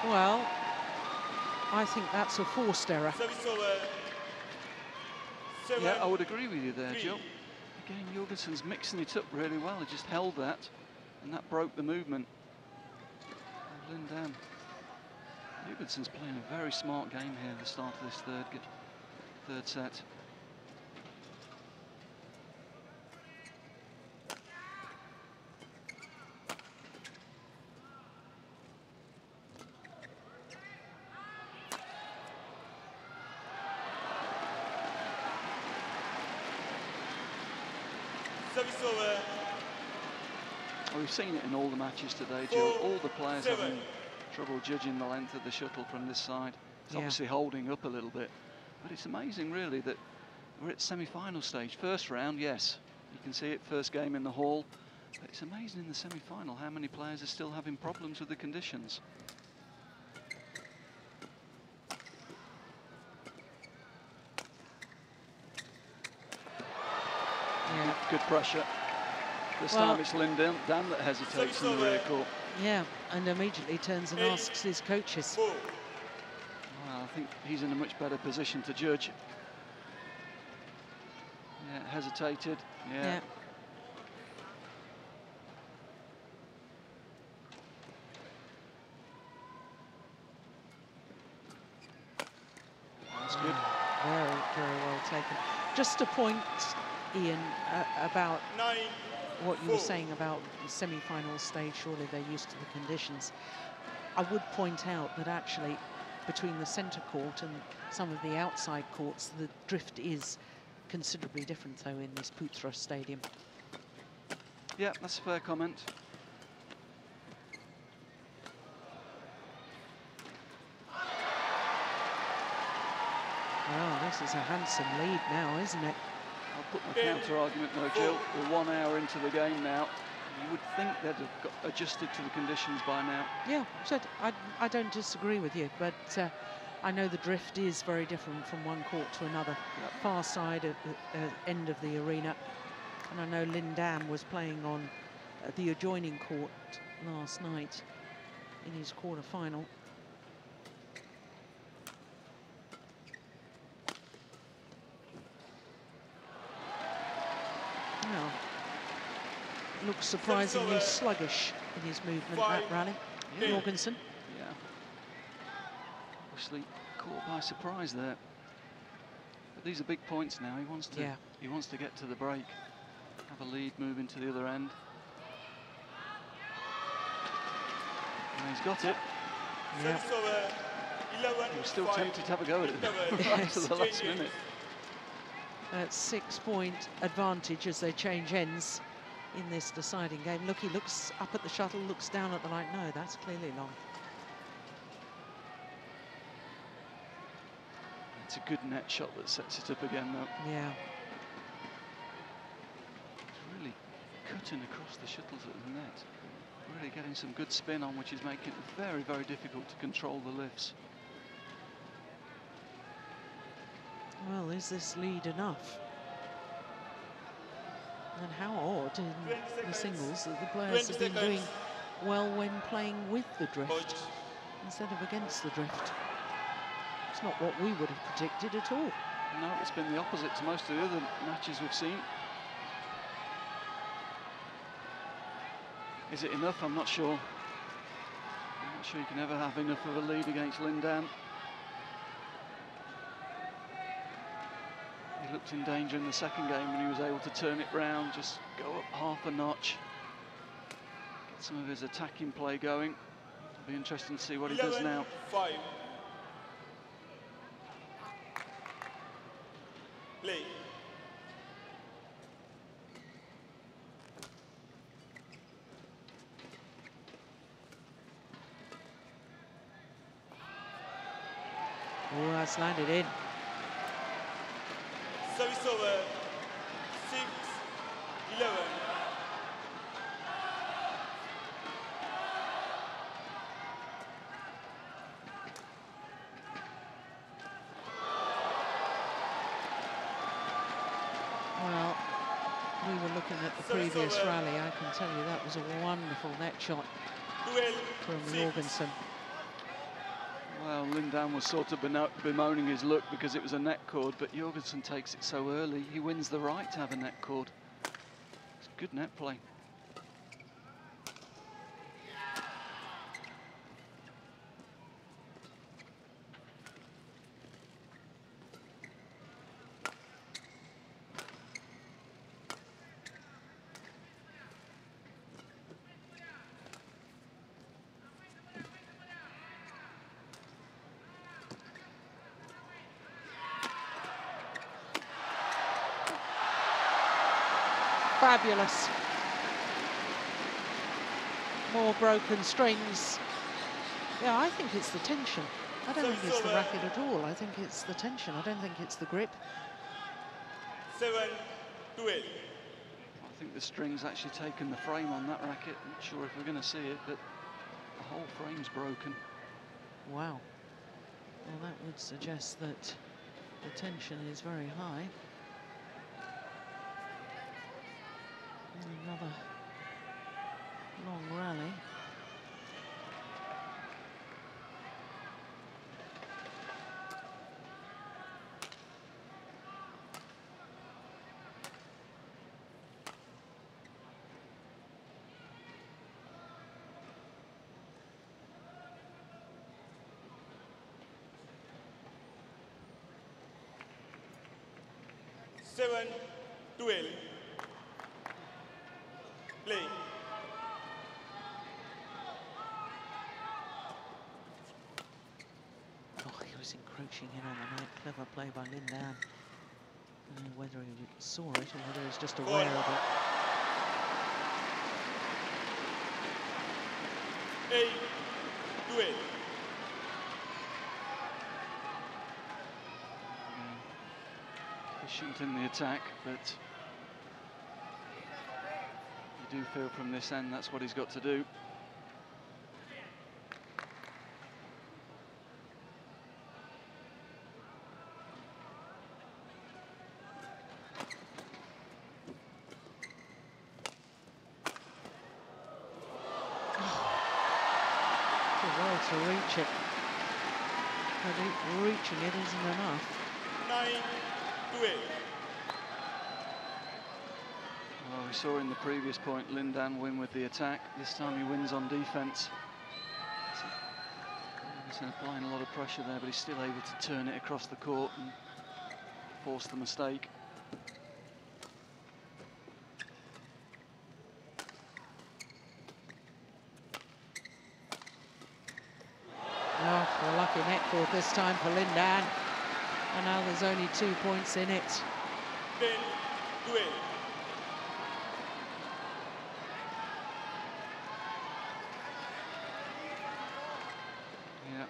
Well, I think that's a forced error. Service over, seven, yeah, I would agree with you there, three. Jill. Again, Jorgensen's mixing it up really well. He just held that, and that broke the movement. And Lin Dan. Jorgensen's playing a very smart game here at the start of this third, third set. We've seen it in all the matches today, Jill. All the players seven. having trouble judging the length of the shuttle from this side. It's yeah. obviously holding up a little bit. But it's amazing, really, that we're at semi-final stage. First round, yes. You can see it, first game in the hall. But it's amazing in the semi-final how many players are still having problems with the conditions. Good pressure. This well, time it's Lin Dan that hesitates in the rear court. Yeah, and immediately turns and asks his coaches. Well, I think he's in a much better position to judge. Yeah, hesitated. Yeah. yeah. That's good. Very, very well taken. Just a point, Ian, uh, about Nine, what you four. were saying about the semi-final stage. Surely they're used to the conditions. I would point out that actually between the centre court and some of the outside courts, the drift is considerably different, though, in this Putra Stadium. Yeah, that's a fair comment. Well, this is a handsome lead now, isn't it? I'll put my counter-argument, though, Jill. We're one hour into the game now. You would think they'd have got adjusted to the conditions by now. Yeah, I, I don't disagree with you, but uh, I know the drift is very different from one court to another. Yep. Far side at the uh, end of the arena. And I know Lin Dan was playing on uh, the adjoining court last night in his quarter-final. Well, looks surprisingly sluggish in his movement at that rally. Yeah. Jorgensen. Yeah. Actually caught by surprise there. But these are big points now. He wants to. Yeah. He wants to get to the break. Have a lead, move into the other end. And he's got it. Yeah. He was still tempted to have a go at it right to the last minute. At six-point advantage as they change ends in this deciding game. Look, he looks up at the shuttle, looks down at the light. No, that's clearly long. It's a good net shot that sets it up again, though. Yeah. It's really cutting across the shuttles at the net. Really getting some good spin on, which is making it very, very difficult to control the lifts. Well, is this lead enough? And how odd in the singles that the players have been doing well when playing with the drift instead of against the drift. It's not what we would have predicted at all. No, it's been the opposite to most of the other matches we've seen. Is it enough? I'm not sure. I'm not sure you can ever have enough of a lead against Lin Dan. He looked in danger in the second game when he was able to turn it round, just go up half a notch, get some of his attacking play going. It'll be interesting to see what he does now. Five. Play. Oh, that's landed in. Service over, six eleven. Well, we were looking at the Service previous over. rally, I can tell you that was a wonderful net shot twelve, from six. Jorgensen. Well, Lin Dan was sort of bemoaning his look because it was a net cord, but Jorgensen takes it so early. He wins the right to have a net cord. It's good net play. Fabulous. More broken strings. Yeah, I think it's the tension. I don't think it's the racket at all. I think it's the tension. I don't think it's the grip. Seven, two, eight. I think the string's actually taken the frame on that racket. I'm not sure if we're going to see it, but the whole frame's broken. Wow. Well, that would suggest that the tension is very high. Another long rally. Seven, twelve, play. Oh, he was encroaching in on the night. Clever play by Lin Dan. I don't know whether he saw it or whether he was just aware of it. Eight, twelve. Efficient in the attack, but you do feel from this end that's what he's got to do. Oh. It's a well to reach it. I think reaching it isn't enough. Nine. Well, we saw in the previous point Lin Dan win with the attack. This time he wins on defence. He's applying a lot of pressure there, but he's still able to turn it across the court and force the mistake. Oh, for a lucky net forward this time for Lin Dan. And now there's only two points in it. Then, do it. Yeah, that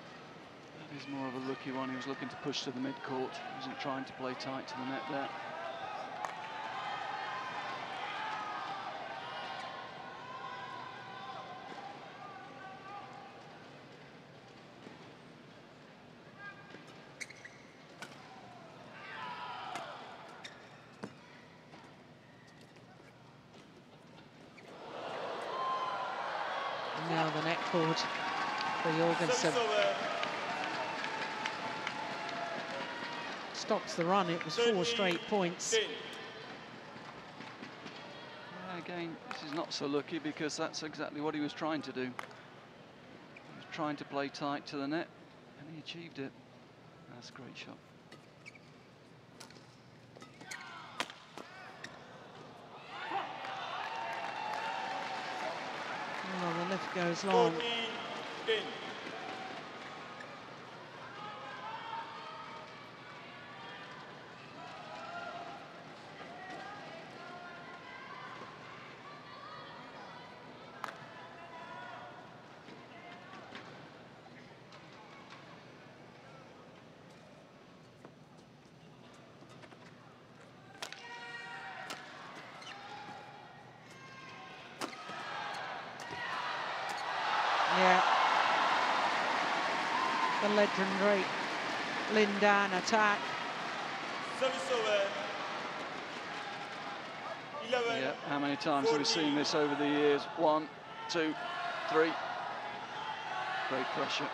is more of a lucky one. He was looking to push to the midcourt. He wasn't trying to play tight to the net there. Now the net forward for Jorgensen. Stops the run, it was four straight points. Yeah, again, this is not so lucky because that's exactly what he was trying to do. He was trying to play tight to the net and he achieved it. That's a great shot. Lift goes long. forty, ten. The legendary Lin Dan attack. Service over. eleven, yeah, how many times fourteen. Have we seen this over the years? One, two, three. Great pressure.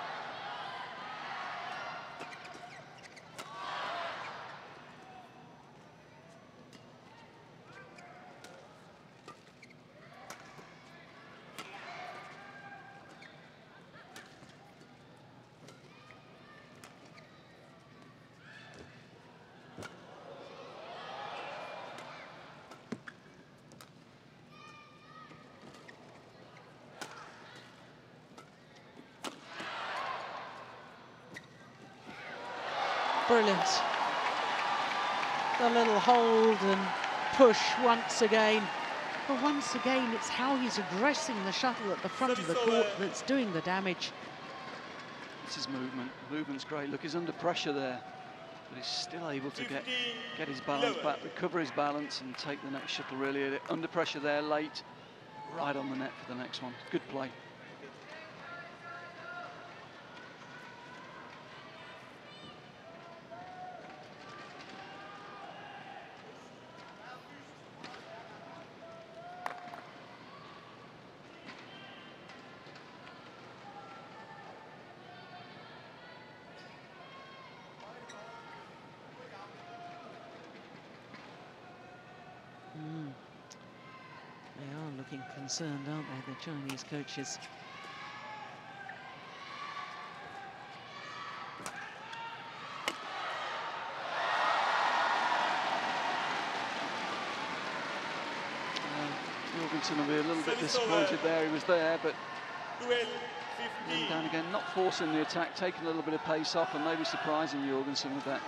Brilliant. The little hold and push once again. But once again, it's how he's addressing the shuttle at the front of the court that's doing the damage. This is movement. Movement's great. Look, he's under pressure there. But he's still able to get, get his balance back, recover his balance and take the next shuttle really. Under pressure there, late. Right on the net for the next one. Good play. looking concerned, aren't they, the Chinese coaches? Jorgensen will be a little bit disappointed there. He was there, but Lin Dan again, not forcing the attack, taking a little bit of pace off, and maybe surprising Jorgensen with that.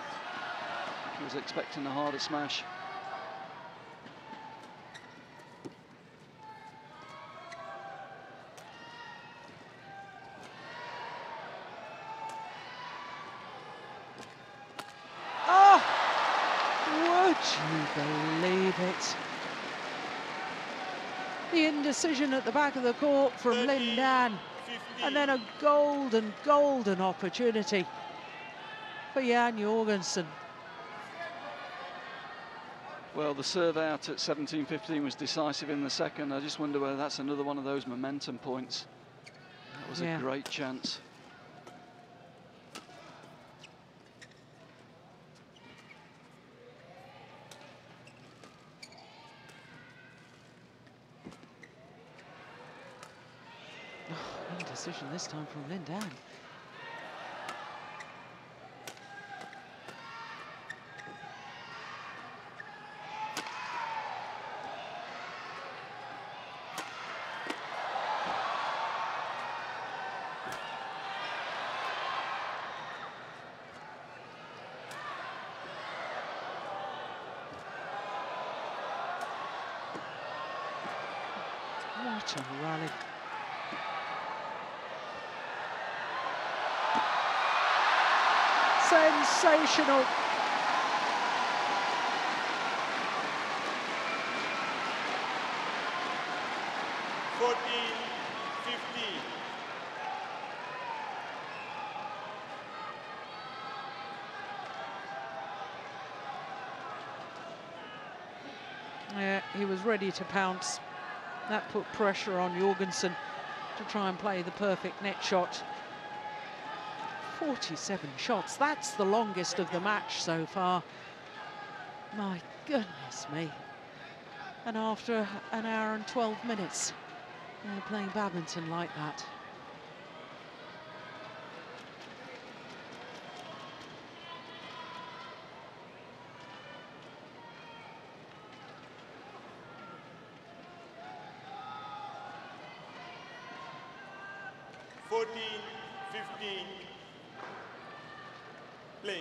He was expecting a harder smash. The indecision at the back of the court from Lin Dan, and then a golden, golden opportunity for Jan Jorgensen. Well, the serve out at seventeen fifteen was decisive in the second. I just wonder whether that's another one of those momentum points. That was yeah. a great chance. Decision this time from Lin Dan. What a rally. Sensational. fourteen fifty. Yeah, he was ready to pounce. That put pressure on Jorgensen to try and play the perfect net shot. forty-seven shots, that's the longest of the match so far. My goodness me. And after an hour and twelve minutes, they're playing badminton like that. fourteen fifteen. Play.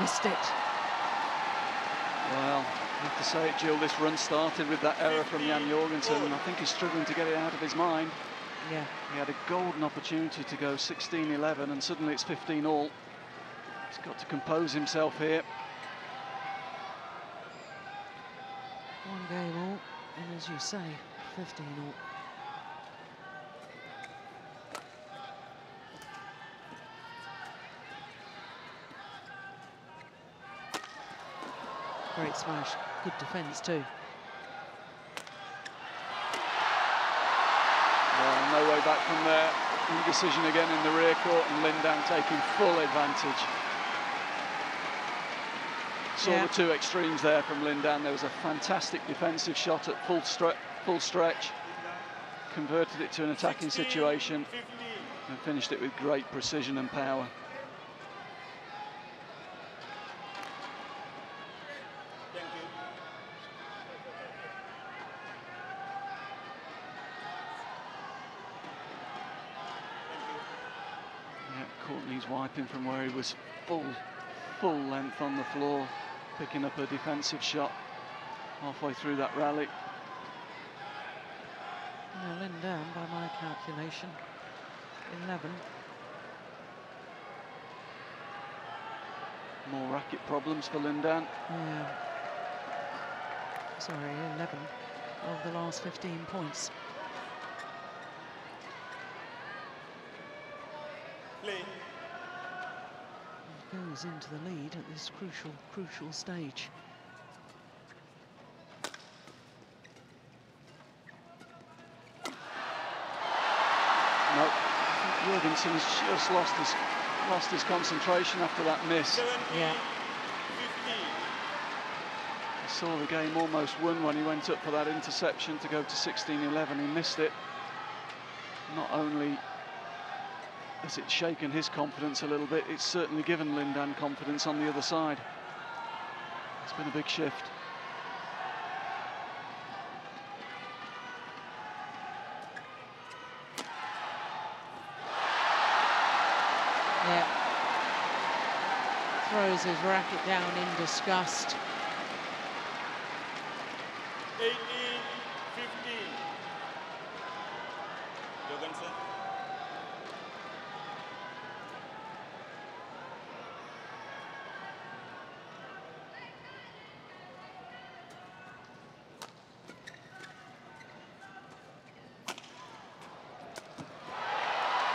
Missed it. Well, I have to say it, Jill, this run started with that error from Jan Jorgensen, and I think he's struggling to get it out of his mind. Yeah. He had a golden opportunity to go sixteen eleven, and suddenly it's fifteen all. He's got to compose himself here. Game all, and as you say, fifteen all. Great smash, good defence too. Well, no way back from there. Indecision again in the rear court, and Lin Dan taking full advantage. Saw yeah. the two extremes there from Lin Dan. There was a fantastic defensive shot at full, stre full stretch, converted it to an attacking situation, and finished it with great precision and power. Yeah, Courtney's wiping from where he was full, full length on the floor, picking up a defensive shot halfway through that rally. Now Lin Dan, by my calculation, eleven. More racket problems for Lin Dan. Yeah. Sorry, eleven of the last fifteen points. Play. Goes into the lead at this crucial, crucial stage. Jorgensen's just lost his lost his concentration after that miss. Yeah. I saw the game almost won when he went up for that interception to go to sixteen eleven. He missed it. Not only has it shaken his confidence a little bit, it's certainly given Lin Dan confidence on the other side. It's been a big shift. Yeah. Throws his racket down in disgust. eighteen fifteen. Jorgensen.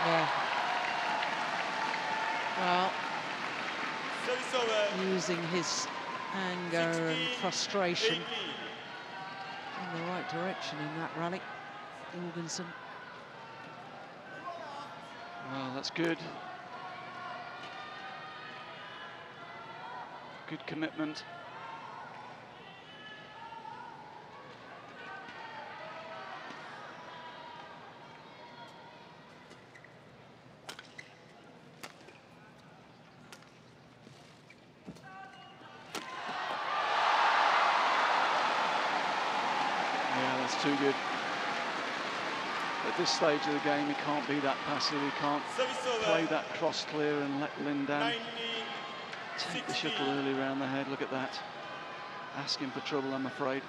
Yeah. Well, using his anger and frustration in the right direction in that rally, Jorgensen. Well, that's good. Good commitment. Too good. At this stage of the game, he can't be that passive. He can't play that cross clear and let Lin Dan take the shuttle early round the head. Look at that. Asking for trouble, I'm afraid.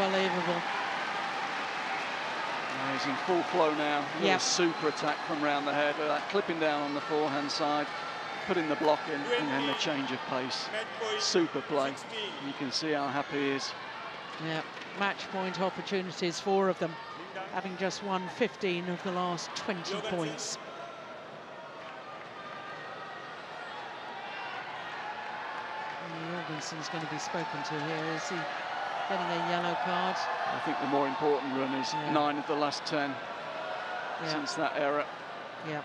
Unbelievable. Now he's in full flow now. Yeah. Super attack from round the head. That clipping down on the forehand side, putting the block in, and then the change of pace. Super play. You can see how happy he is. Yeah, match point opportunities, four of them, having just won fifteen of the last twenty points. Jorgensen's going to be spoken to here, is he? Getting a yellow card. I think the more important run is yeah. nine of the last ten yeah. since that error. Yeah.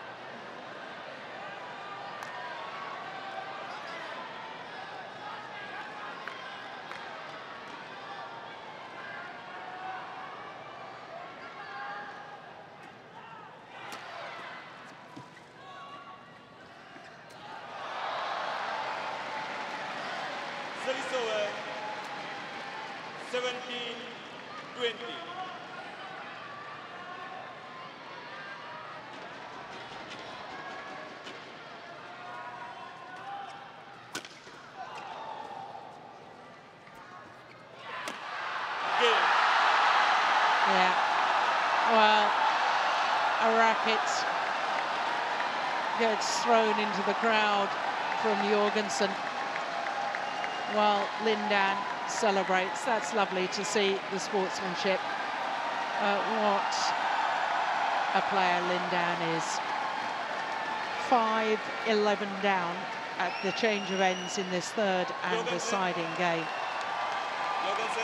Gets thrown into the crowd from Jorgensen while Lin Dan celebrates. That's lovely to see the sportsmanship. Uh, what a player Lin Dan is. five eleven down at the change of ends in this third and deciding game. Jorgensen.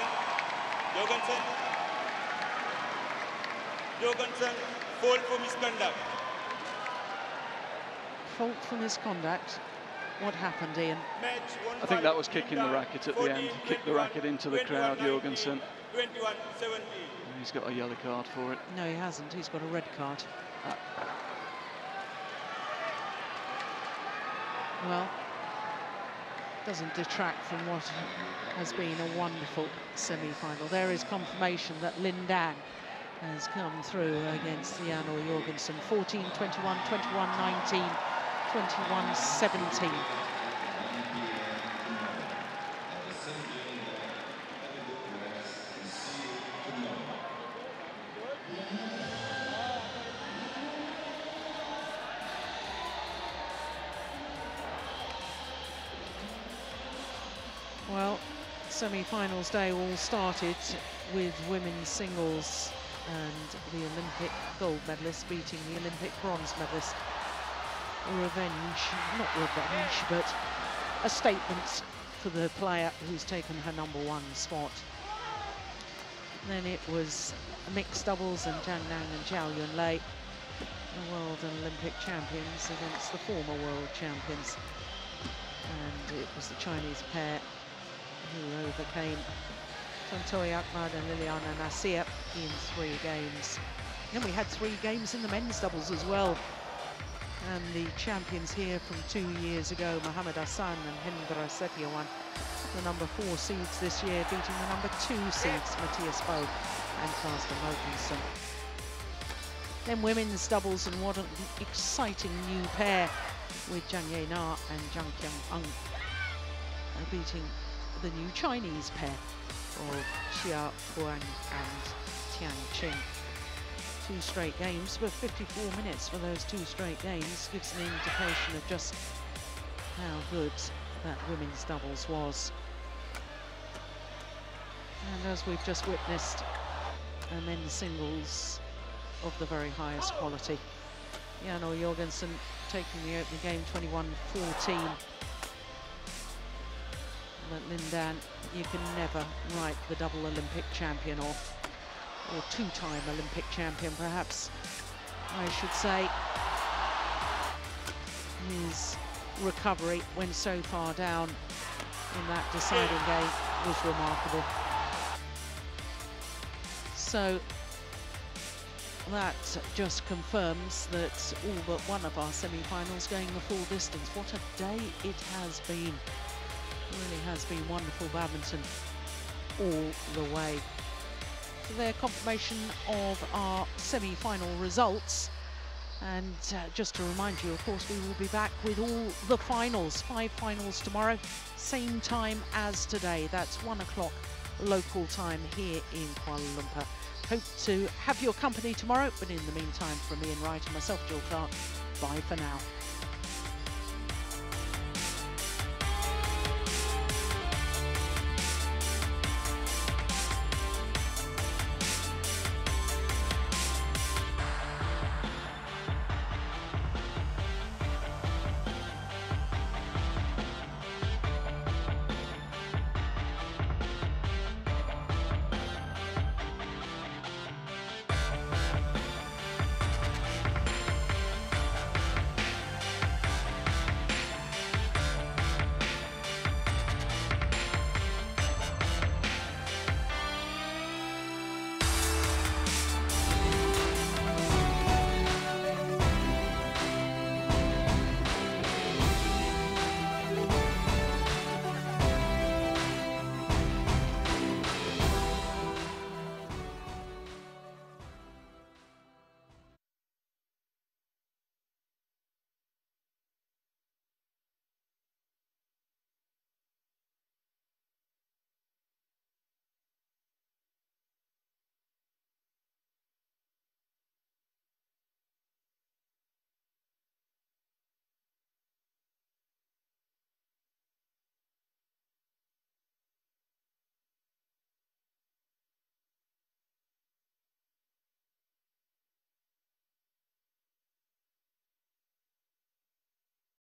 Jorgensen. Jorgensen. Fault for misconduct. Fault for misconduct. What happened, Ian? I think that was kicking the racket at the end. Kicked the racket into the crowd, Jorgensen. He's got a yellow card for it. No, he hasn't. He's got a red card. Ah. Well, doesn't detract from what has been a wonderful semi-final. There is confirmation that Lin Dan has come through against Jan O. Jorgensen. fourteen twenty-one, twenty-one nineteen, twenty-one seventeen. Well, semi-finals day all started with women's singles and the Olympic gold medalist beating the Olympic bronze medalist. Revenge, not revenge, but a statement for the player who's taken her number one spot. Then it was mixed doubles and Zhang Nan and Zhao Yunlei, the world and Olympic champions against the former world champions. And it was the Chinese pair who overcame Tontoi Ahmad and Liliana Nasir in three games. And we had three games in the men's doubles as well. And the champions here from two years ago, Mohamed Hassan and Hendra, the number four seeds this year, beating the number two seeds, Matthias Bo and Carsten Malkinson. Then women's doubles, and what an exciting new pair with Jiang Yeh-Na and Zhang Qiang-Ung, beating the new Chinese pair of Xia Huang and Tian Qing. Two straight games, but fifty-four minutes for those two straight games gives an indication of just how good that women's doubles was. And as we've just witnessed, a men's singles of the very highest quality. Jan O. Jorgensen taking the opening game twenty-one fourteen. But Lin Dan, you can never write the double Olympic champion off, or two-time Olympic champion perhaps I should say. His recovery when so far down in that deciding game was remarkable. So that just confirms that all but one of our semi-finals going the full distance. What a day it has been. Really has been wonderful badminton all the way. So their confirmation of our semi-final results, and uh, just to remind you, of course, we will be back with all the finals, five finals tomorrow, same time as today. That's one o'clock local time here in Kuala Lumpur. Hope to have your company tomorrow, but in the meantime, from Ian Wright and myself, Jill Clark, bye for now.